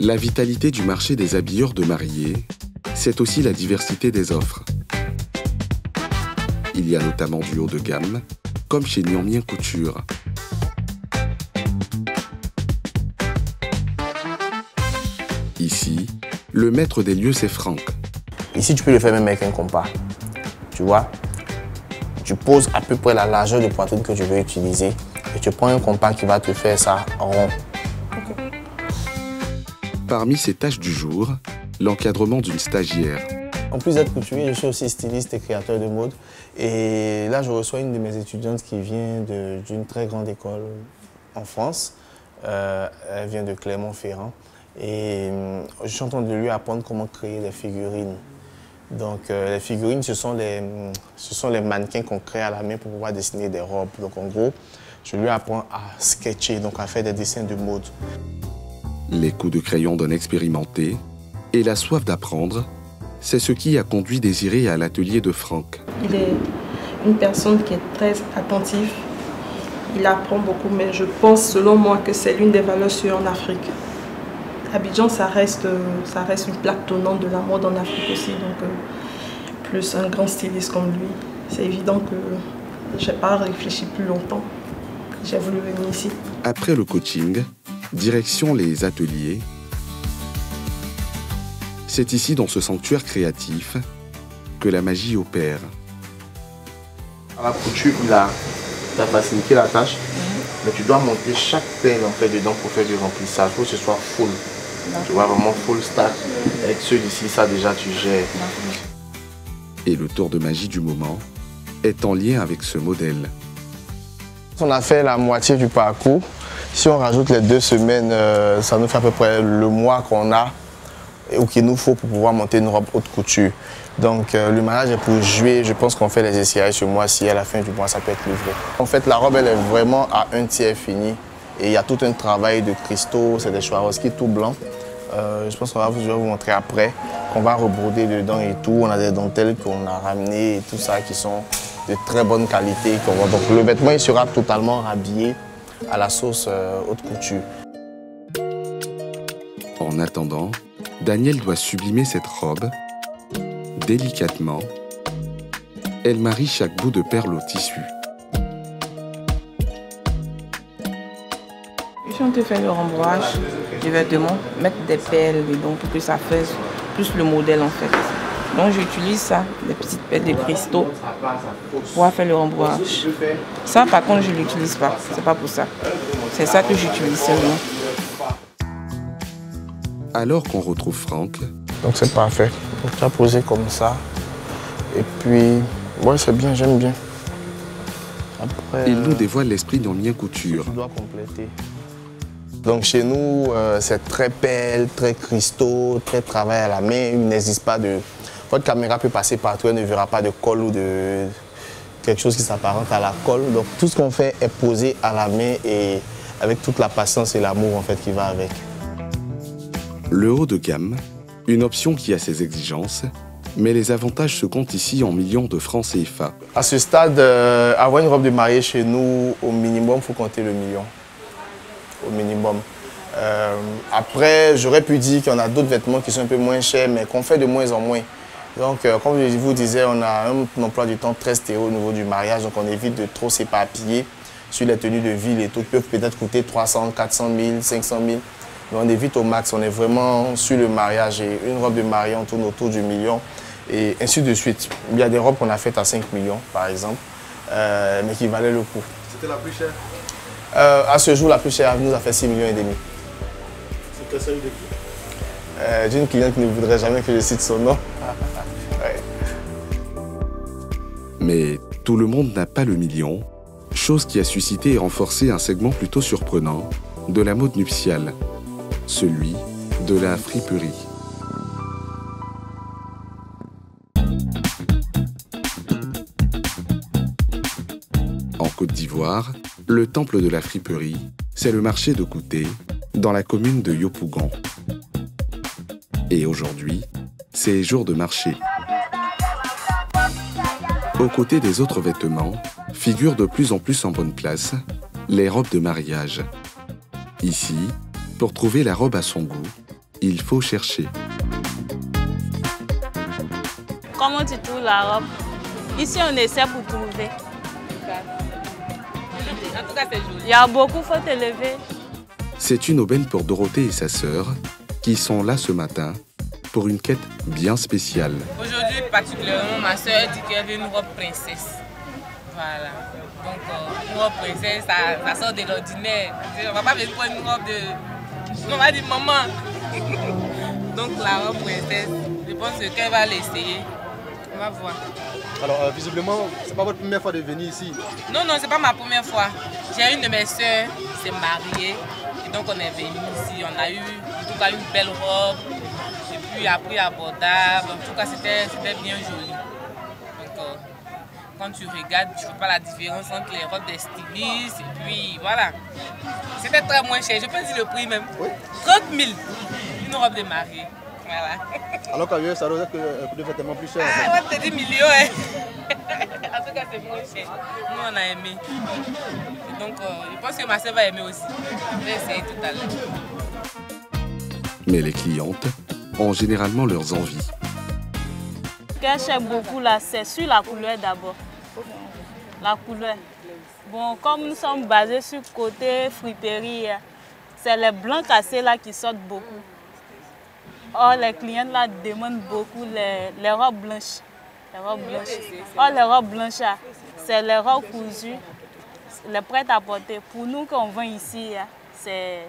La vitalité du marché des habilleurs de mariés, c'est aussi la diversité des offres. Il y a notamment du haut de gamme, comme chez Niamien Couture. Ici, le maître des lieux, c'est Franck. Ici, tu peux le faire même avec un compas. Tu vois, tu poses à peu près la largeur de poitrine que tu veux utiliser et tu prends un compas qui va te faire ça en rond. Parmi ses tâches du jour, l'encadrement d'une stagiaire. En plus d'être couturier, je suis aussi styliste et créateur de mode. Et là, je reçois une de mes étudiantes qui vient d'une très grande école en France. Euh, elle vient de Clermont-Ferrand. Et euh, je suis en train de lui apprendre comment créer des figurines. Donc, euh, les figurines, ce sont les, ce sont les mannequins qu'on crée à la main pour pouvoir dessiner des robes. Donc, en gros, je lui apprends à sketcher, donc à faire des dessins de mode. Les coups de crayon d'un expérimenté et la soif d'apprendre, c'est ce qui a conduit Désiré à l'atelier de Franck. Il est une personne qui est très attentive. Il apprend beaucoup, mais je pense, selon moi, que c'est l'une des valeurs sûres en Afrique. Abidjan, ça reste, ça reste une plaque tournante de la mode en Afrique aussi. Donc, plus un grand styliste comme lui, c'est évident que je n'ai pas réfléchi plus longtemps. J'ai voulu venir ici. Après le coaching, direction les ateliers. C'est ici, dans ce sanctuaire créatif, que la magie opère. À la couture, il a facilité la tâche, mm-hmm. mais tu dois monter chaque peine en fait, dedans pour faire du remplissage. Il faut que ce soit full. Mm-hmm. Tu vois, vraiment full stack. Mm-hmm. Avec ceux d'ici, ça déjà, tu gères. Mm-hmm. Et le tour de magie du moment est en lien avec ce modèle. On a fait la moitié du parcours. Si on rajoute les deux semaines, euh, ça nous fait à peu près le mois qu'on a ou qu'il nous faut pour pouvoir monter une robe haute couture. Donc euh, le mariage est pour juillet, je pense qu'on fait les essayages ce mois-ci, à la fin du mois ça peut être livré. En fait la robe elle est vraiment à un tiers finie et il y a tout un travail de cristaux, c'est des Swarovski tout blancs. Euh, je pense qu'on va vous, je vais vous montrer après, qu'on va rebroder dedans et tout. On a des dentelles qu'on a ramenées et tout ça qui sont de très bonne qualité. Donc le vêtement il sera totalement habillé à la sauce euh, haute couture. En attendant, Danielle doit sublimer cette robe. Délicatement, elle marie chaque bout de perle au tissu. Si on te fait le rembourrage du vêtement, mettre des perles dedans pour que ça fasse plus le modèle en fait. Donc j'utilise ça, des petites perles de cristaux, pour faire le rembourrage. Ça par contre je ne l'utilise pas, c'est pas pour ça. C'est ça que j'utilise seulement. Alors qu'on retrouve Franck. Donc c'est parfait, donc tu as posé comme ça. Et puis, ouais c'est bien, j'aime bien. Après, il nous dévoile l'esprit d'Niamien Couture. Tu dois compléter. Donc chez nous, euh, c'est très perles, très cristaux, très travail à la main, il n'existe pas de... Votre caméra peut passer partout, elle ne verra pas de colle ou de quelque chose qui s'apparente à la colle. Donc tout ce qu'on fait est posé à la main et avec toute la patience et l'amour en fait qui va avec. Le haut de gamme, une option qui a ses exigences, mais les avantages se comptent ici en millions de francs C F A. À ce stade, euh, avoir une robe de mariée chez nous, au minimum, il faut compter le million. Au minimum. Euh, après, j'aurais pu dire qu'on a d'autres vêtements qui sont un peu moins chers, mais qu'on fait de moins en moins. Donc, euh, comme je vous disais, on a un emploi du temps très stéréo au niveau du mariage, donc on évite de trop s'éparpiller sur les tenues de ville et tout. Peuvent peut-être coûter trois cents, quatre cent mille, cinq cent mille, mais on évite au max. On est vraiment sur le mariage et une robe de mariée, on tourne autour du million et ainsi de suite. Il y a des robes qu'on a faites à cinq millions, par exemple, euh, mais qui valaient le coup. C'était la plus chère? euh, À ce jour, la plus chère nous a fait six millions et demi. C'était celle de qui? euh, D'une cliente qui ne voudrait jamais que je cite son nom. Ouais. Mais tout le monde n'a pas le million, chose qui a suscité et renforcé un segment plutôt surprenant de la mode nuptiale, celui de la friperie. En Côte d'Ivoire, le temple de la friperie, c'est le marché de Gouté, dans la commune de Yopougan. Et aujourd'hui, c'est jour de marché. Aux côtés des autres vêtements, figurent de plus en plus en bonne place les robes de mariage. Ici, pour trouver la robe à son goût, il faut chercher. Comment tu trouves la robe? Ici, on essaie pour trouver. En tout cas, c'est joli. Il y a beaucoup, faut te lever. C'est une aubaine pour Dorothée et sa sœur, qui sont là ce matin pour une quête bien spéciale. Aujourd'hui, particulièrement, ma sœur dit qu'elle veut une robe princesse. Voilà. Donc, euh, une robe princesse, ça, ça sort de l'ordinaire. On ne va pas venir pour une robe de... On va dire maman. Donc, la robe princesse, je pense qu'elle va l'essayer. On va voir. Alors, euh, visiblement, c'est pas votre première fois de venir ici? Non, non, c'est pas ma première fois. J'ai une de mes sœurs qui s'est mariée. Et donc, on est venu ici. On a eu, en tout cas, une belle robe. Et puis, après, abordable. En tout cas, c'était bien joli. Donc, euh, quand tu regardes, tu ne vois pas la différence entre les robes des stylistes et puis voilà. C'était très moins cher, je peux dire le prix même. Oui. trente mille, une robe de mariée. Voilà. Alors qu'à vieux, ça doit être des vêtements plus chers. Ah, ouais, c'est dix millions. Hein. En tout cas, c'est moins cher. Nous, on a aimé. Donc, euh, je pense que ma soeur va aimer aussi. Je vais essayer tout à l'heure. Mais les clientes ont généralement leurs envies. Ce qu'elle cherche beaucoup là, c'est sur la couleur d'abord. La couleur. Bon, comme nous sommes basés sur le côté friperie, c'est les blancs cassés là qui sortent beaucoup. Or, les clients là demandent beaucoup les, les robes blanches. Les robes blanches. Or, les robes blanches, c'est les robes cousues, les prêtes à porter. Pour nous, qu'on vend ici, c'est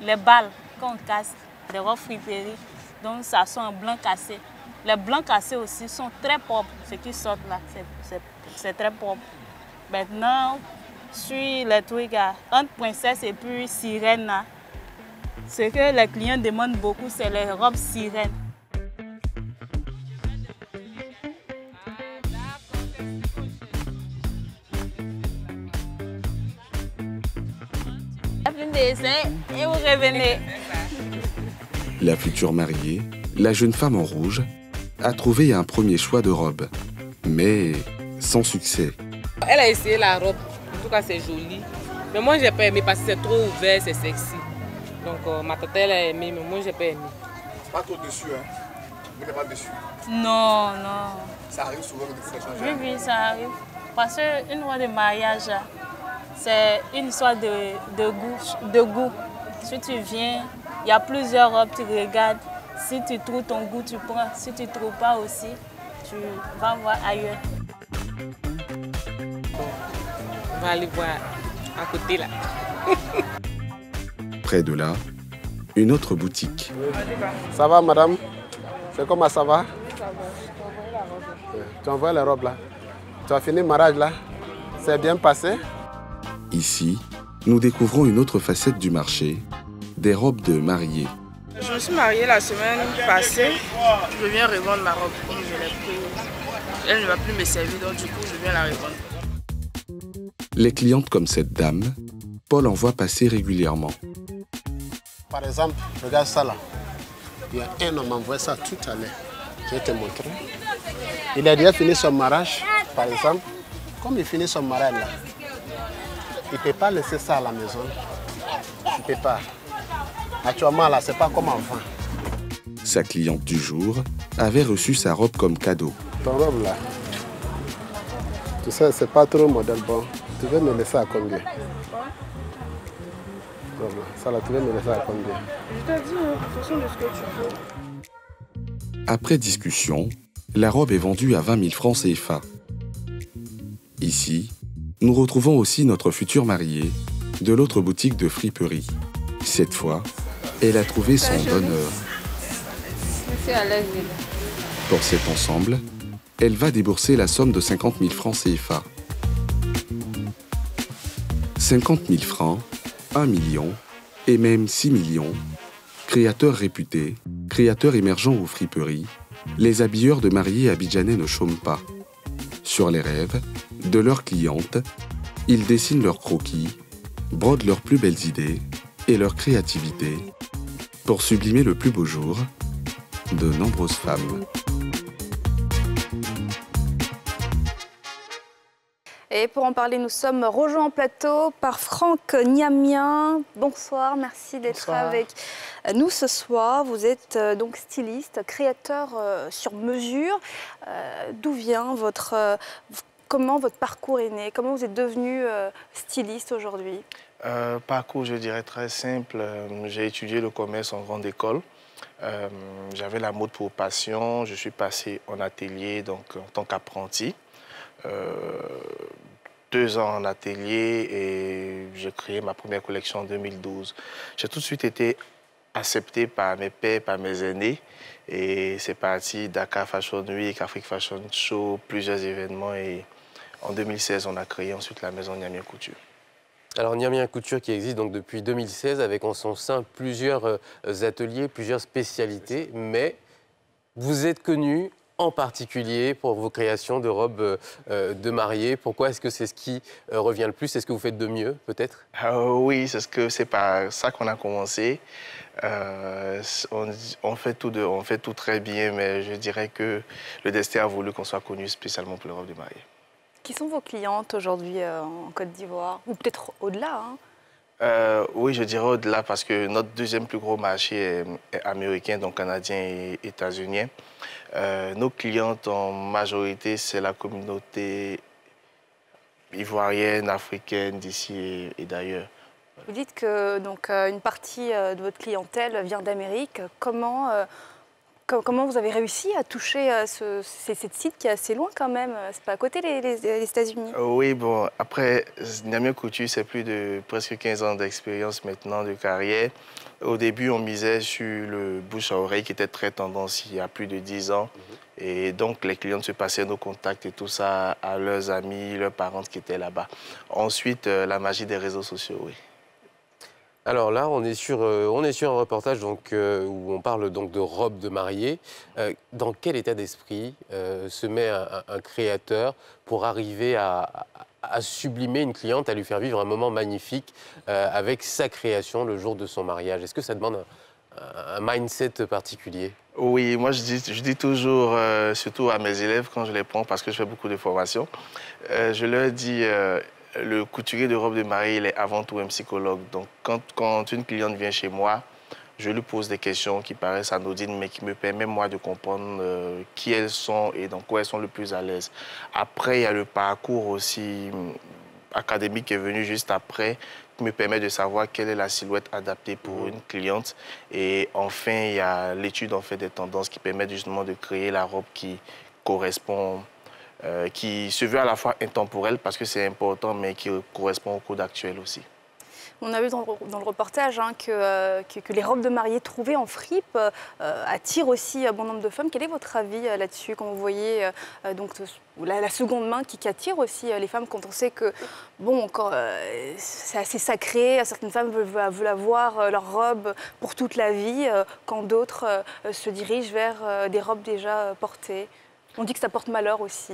les balles qu'on casse, les robes friperie. Donc, ça sent un blanc cassé. Les blancs cassés aussi sont très propres. Ceux qui sortent là, c'est très propre. Maintenant, sur les trucs entre princesse et puis sirène, ce que les clients demandent beaucoup, c'est les robes sirènes. Et vous revenez. La future mariée, la jeune femme en rouge, a trouvé un premier choix de robe, mais sans succès. Elle a essayé la robe, en tout cas c'est joli, mais moi j'ai pas aimé parce que c'est trop ouvert, c'est sexy. Donc euh, ma tante elle a aimé, mais moi j'ai pas aimé. Pas trop dessus, hein? Vous n'êtes pas dessus? Non, non. Ça arrive souvent que vous faites changer? Oui, oui, ça arrive. Parce qu'une robe de mariage, c'est une histoire de, de, goût, de goût. Si tu viens, il y a plusieurs robes, tu regardes. Si tu trouves ton goût, tu prends. Si tu ne trouves pas aussi, tu vas voir ailleurs. On va aller voir à côté là. Près de là, une autre boutique. Ça va, madame? C'est comment ça va? Ça va. Tu envoies la robe là. Tu as fini le mariage là? C'est bien passé? Ici, nous découvrons une autre facette du marché, des robes de mariée. Je me suis mariée la semaine passée. Je viens revendre ma robe comme je l'ai prise. Elle ne va plus me servir, donc du coup, je viens la revendre. Les clientes comme cette dame, Paul en voit passer régulièrement. Par exemple, regarde ça là. Il y a un homme m'envoie ça tout à l'heure. Je vais te montrer. Il a déjà fini son mariage, par exemple. Comme il finit son mariage là, il ne peut pas laisser ça à la maison. Il ne peut pas. Actuellement, là, c'est pas comme avant. Sa cliente du jour avait reçu sa robe comme cadeau. Ton robe, là, tu sais, c'est pas trop modèle bon. Tu veux me laisser à combien? Ça, là, tu veux me laisser à combien? Je t'ai dit, en fonction de ce que tu veux. Après discussion, la robe est vendue à vingt mille francs C F A. Ici, Nous retrouvons aussi notre future mariée de l'autre boutique de friperie. Cette fois, elle a trouvé son bonheur. Pour cet ensemble, elle va débourser la somme de cinquante mille francs C F A. cinquante mille francs, un million et même six millions. Créateurs réputés, créateurs émergents aux friperies, les habilleurs de mariés abidjanais ne chôment pas. Sur les rêves de leurs clientes, ils dessinent leurs croquis, brodent leurs plus belles idées et leur créativité pour sublimer le plus beau jour de nombreuses femmes. Et pour en parler, nous sommes rejoints en plateau par Franck Niamien. Bonsoir, merci d'être avec nous ce soir. Vous êtes donc styliste, créateur sur mesure. D'où vient votre... Comment votre parcours est né? Comment vous êtes devenu styliste aujourd'hui? euh, Parcours, je dirais, très simple. J'ai étudié le commerce en grande école. Euh, J'avais la mode pour passion. Je suis passé en atelier, donc en tant qu'apprenti. Euh, deux ans en atelier et j'ai créé ma première collection en deux mille douze. J'ai tout de suite été accepté par mes pairs, par mes aînés et c'est parti, Dakar Fashion Week, Afrique Fashion Show, plusieurs événements et en deux mille seize, on a créé ensuite la maison Niamien Couture. Alors Niamien Couture qui existe donc depuis deux mille seize avec en son sein plusieurs ateliers, plusieurs spécialités, mais vous êtes connu en particulier pour vos créations de robes euh, de mariée. Pourquoi est-ce que c'est ce qui euh, revient le plus? C'est ce que vous faites de mieux, peut-être? euh, Oui, c'est ce que c'est par ça qu'on a commencé. Euh, on, on, fait tout de, on fait tout très bien, mais je dirais que le destin a voulu qu'on soit connu spécialement pour les robes de mariée. Qui sont vos clientes aujourd'hui euh, en Côte d'Ivoire? Ou peut-être au-delà, hein? Euh, oui, je dirais au-delà parce que notre deuxième plus gros marché est américain, donc canadien et états-unien. Euh, nos clientes en majorité, c'est la communauté ivoirienne, africaine, d'ici et, et d'ailleurs. Vous dites que donc une partie de votre clientèle vient d'Amérique. Comment, euh, comment vous avez réussi à toucher ce, cette site qui est assez loin quand même? C'est pas à côté les, les, les États-Unis. Oui, bon, après, Niamien Couture, c'est plus de presque quinze ans d'expérience maintenant, de carrière. Au début, on misait sur le bouche à oreille qui était très tendance il y a plus de dix ans. Mm-hmm. Et donc, les clients se passaient nos contacts et tout ça à leurs amis, leurs parents qui étaient là-bas. Ensuite, la magie des réseaux sociaux, oui. Alors là, on est sur, euh, on est sur un reportage donc, euh, où on parle donc de robes de mariée. Euh, dans quel état d'esprit euh, se met un, un créateur pour arriver à, à, à sublimer une cliente, à lui faire vivre un moment magnifique euh, avec sa création le jour de son mariage? Est-ce que ça demande un, un mindset particulier? Oui, moi je dis, je dis toujours, euh, surtout à mes élèves quand je les prends, parce que je fais beaucoup de formations, euh, je leur dis... Euh, le couturier de robe de mariée, il est avant tout un psychologue. Donc, quand, quand une cliente vient chez moi, je lui pose des questions qui paraissent anodines, mais qui me permettent, moi, de comprendre euh, qui elles sont et dans quoi elles sont le plus à l'aise. Après, il y a le parcours aussi académique qui est venu juste après, qui me permet de savoir quelle est la silhouette adaptée pour une cliente. Et enfin, il y a l'étude, en fait, des tendances qui permettent justement de créer la robe qui correspond... Euh, qui se veut à la fois intemporel parce que c'est important, mais qui correspond au code actuel aussi. On a vu dans, dans le reportage hein, que, euh, que, que les robes de mariée trouvées en fripe euh, attirent aussi bon nombre de femmes. Quel est votre avis euh, là-dessus quand vous voyez euh, donc, la, la seconde main qui, qui attire aussi euh, les femmes quand on sait que bon, euh, c'est assez sacré, certaines femmes veulent, veulent avoir euh, leur robe pour toute la vie euh, quand d'autres euh, se dirigent vers euh, des robes déjà euh, portées? On dit que ça porte malheur aussi.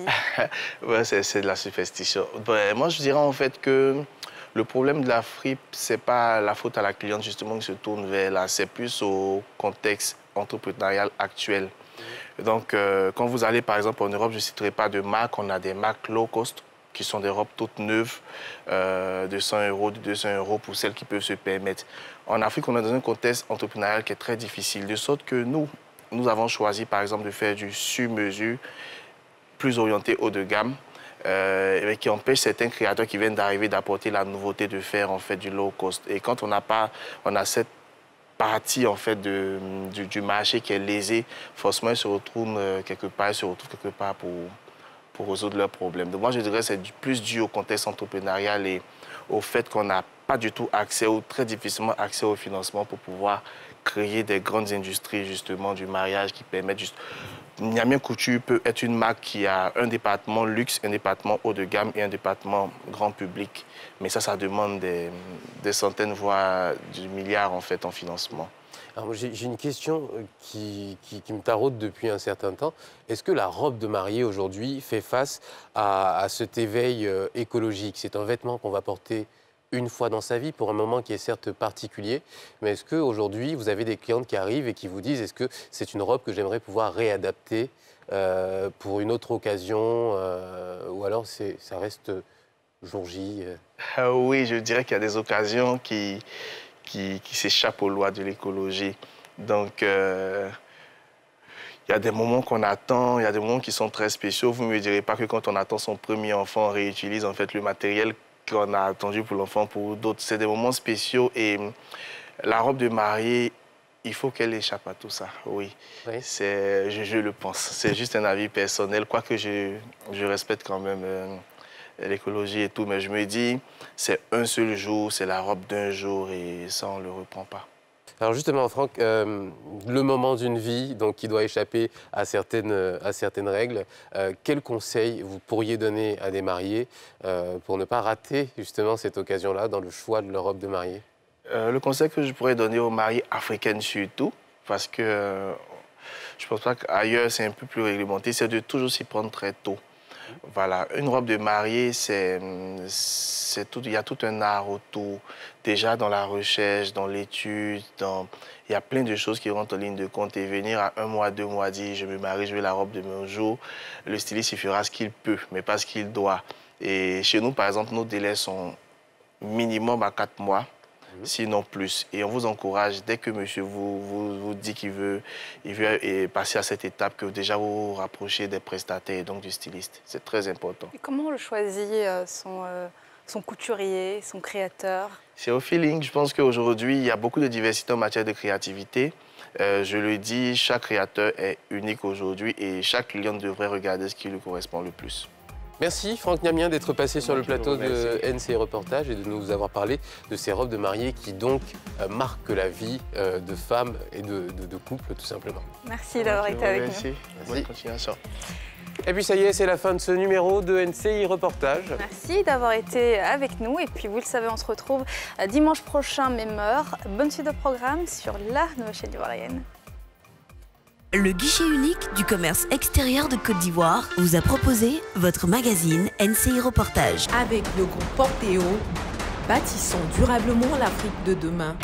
Ouais, c'est de la superstition. Ouais, moi, je dirais en fait que le problème de la fripe, c'est pas la faute à la cliente justement qui se tourne vers là. C'est plus au contexte entrepreneurial actuel. Mmh. Donc, euh, quand vous allez par exemple en Europe, je ne citerai pas de marque, on a des marques low cost qui sont des robes toutes neuves, euh, de cent euros, de deux cents euros pour celles qui peuvent se permettre. En Afrique, on est dans un contexte entrepreneurial qui est très difficile, de sorte que nous, Nous avons choisi, par exemple, de faire du sur-mesure plus orienté haut de gamme, euh, qui empêche certains créateurs qui viennent d'arriver d'apporter la nouveauté de faire en fait du low cost. Et quand on n'a pas, on a cette partie en fait de, du, du marché qui est lésée, forcément, ils se retrouvent quelque part, ils se retrouvent quelque part pour pour résoudre leurs problèmes. Donc moi, je dirais que c'est plus dû au contexte entrepreneurial et au fait qu'on n'a pas du tout accès ou très difficilement accès au financement pour pouvoir créer des grandes industries justement du mariage qui permettent juste... Niamien Couture peut être une marque qui a un département luxe, un département haut de gamme et un département grand public. Mais ça, ça demande des, des centaines, voire des milliards en fait en financement. Alors moi, j'ai une question qui, qui, qui me taraude depuis un certain temps. Est-ce que la robe de mariée aujourd'hui fait face à, à cet éveil euh, écologique? C'est un vêtement qu'on va porter une fois dans sa vie pour un moment qui est certes particulier. Mais est-ce qu'aujourd'hui, vous avez des clientes qui arrivent et qui vous disent est-ce que c'est une robe que j'aimerais pouvoir réadapter euh, pour une autre occasion euh, ou alors ça reste jour J? euh, Oui, je dirais qu'il y a des occasions qui... qui, qui s'échappe aux lois de l'écologie. Donc, euh, il y a des moments qu'on attend, il y a des moments qui sont très spéciaux. Vous ne me direz pas que quand on attend son premier enfant, on réutilise en fait le matériel qu'on a attendu pour l'enfant pour d'autres. C'est des moments spéciaux et la robe de mariée, il faut qu'elle échappe à tout ça, oui. Oui. C'est, je, je le pense. C'est juste un avis personnel, quoique je, je respecte quand même... Euh, l'écologie et tout, mais je me dis, c'est un seul jour, c'est la robe d'un jour et ça, on ne le reprend pas. Alors justement, Franck, euh, le moment d'une vie donc, qui doit échapper à certaines, à certaines règles, euh, quel conseil vous pourriez donner à des mariés euh, pour ne pas rater justement cette occasion-là dans le choix de leur robe de mariée? euh, Le conseil que je pourrais donner aux mariées africaines surtout, parce que euh, je pense pas qu'ailleurs, c'est un peu plus réglementé, c'est de toujours s'y prendre très tôt. Voilà, une robe de mariée, c'est, c'est tout, il y a tout un art autour. Déjà dans la recherche, dans l'étude, dans... il y a plein de choses qui rentrent en ligne de compte. Et venir à un mois, deux mois, dire je me marie, je veux la robe de mon jour, le styliste il fera ce qu'il peut, mais pas ce qu'il doit. Et chez nous, par exemple, nos délais sont minimum à quatre mois. Sinon plus. Et on vous encourage, dès que monsieur vous, vous, vous dit qu'il veut, il veut et passer à cette étape, que déjà vous vous rapprochez des prestataires et donc du styliste. C'est très important. Et comment on le choisit, son, son couturier, son créateur? C'est au feeling. Je pense qu'aujourd'hui, il y a beaucoup de diversité en matière de créativité. Euh, je le dis, chaque créateur est unique aujourd'hui et chaque client devrait regarder ce qui lui correspond le plus. Merci Franck Niamien d'être passé sur le plateau de N C I Reportage et de nous avoir parlé de ces robes de mariée qui donc marquent la vie de femmes et de, de, de couples tout simplement. Merci d'avoir été avec nous. Merci. Merci. Et puis ça y est, c'est la fin de ce numéro de N C I Reportage. Merci d'avoir été avec nous et puis vous le savez, on se retrouve dimanche prochain même heure. Bonne suite de programme sur la nouvelle chaîne ivoirienne. Le guichet unique du commerce extérieur de Côte d'Ivoire vous a proposé votre magazine N C I Reportage. Avec le groupe Portéo, bâtissons durablement l'Afrique de demain.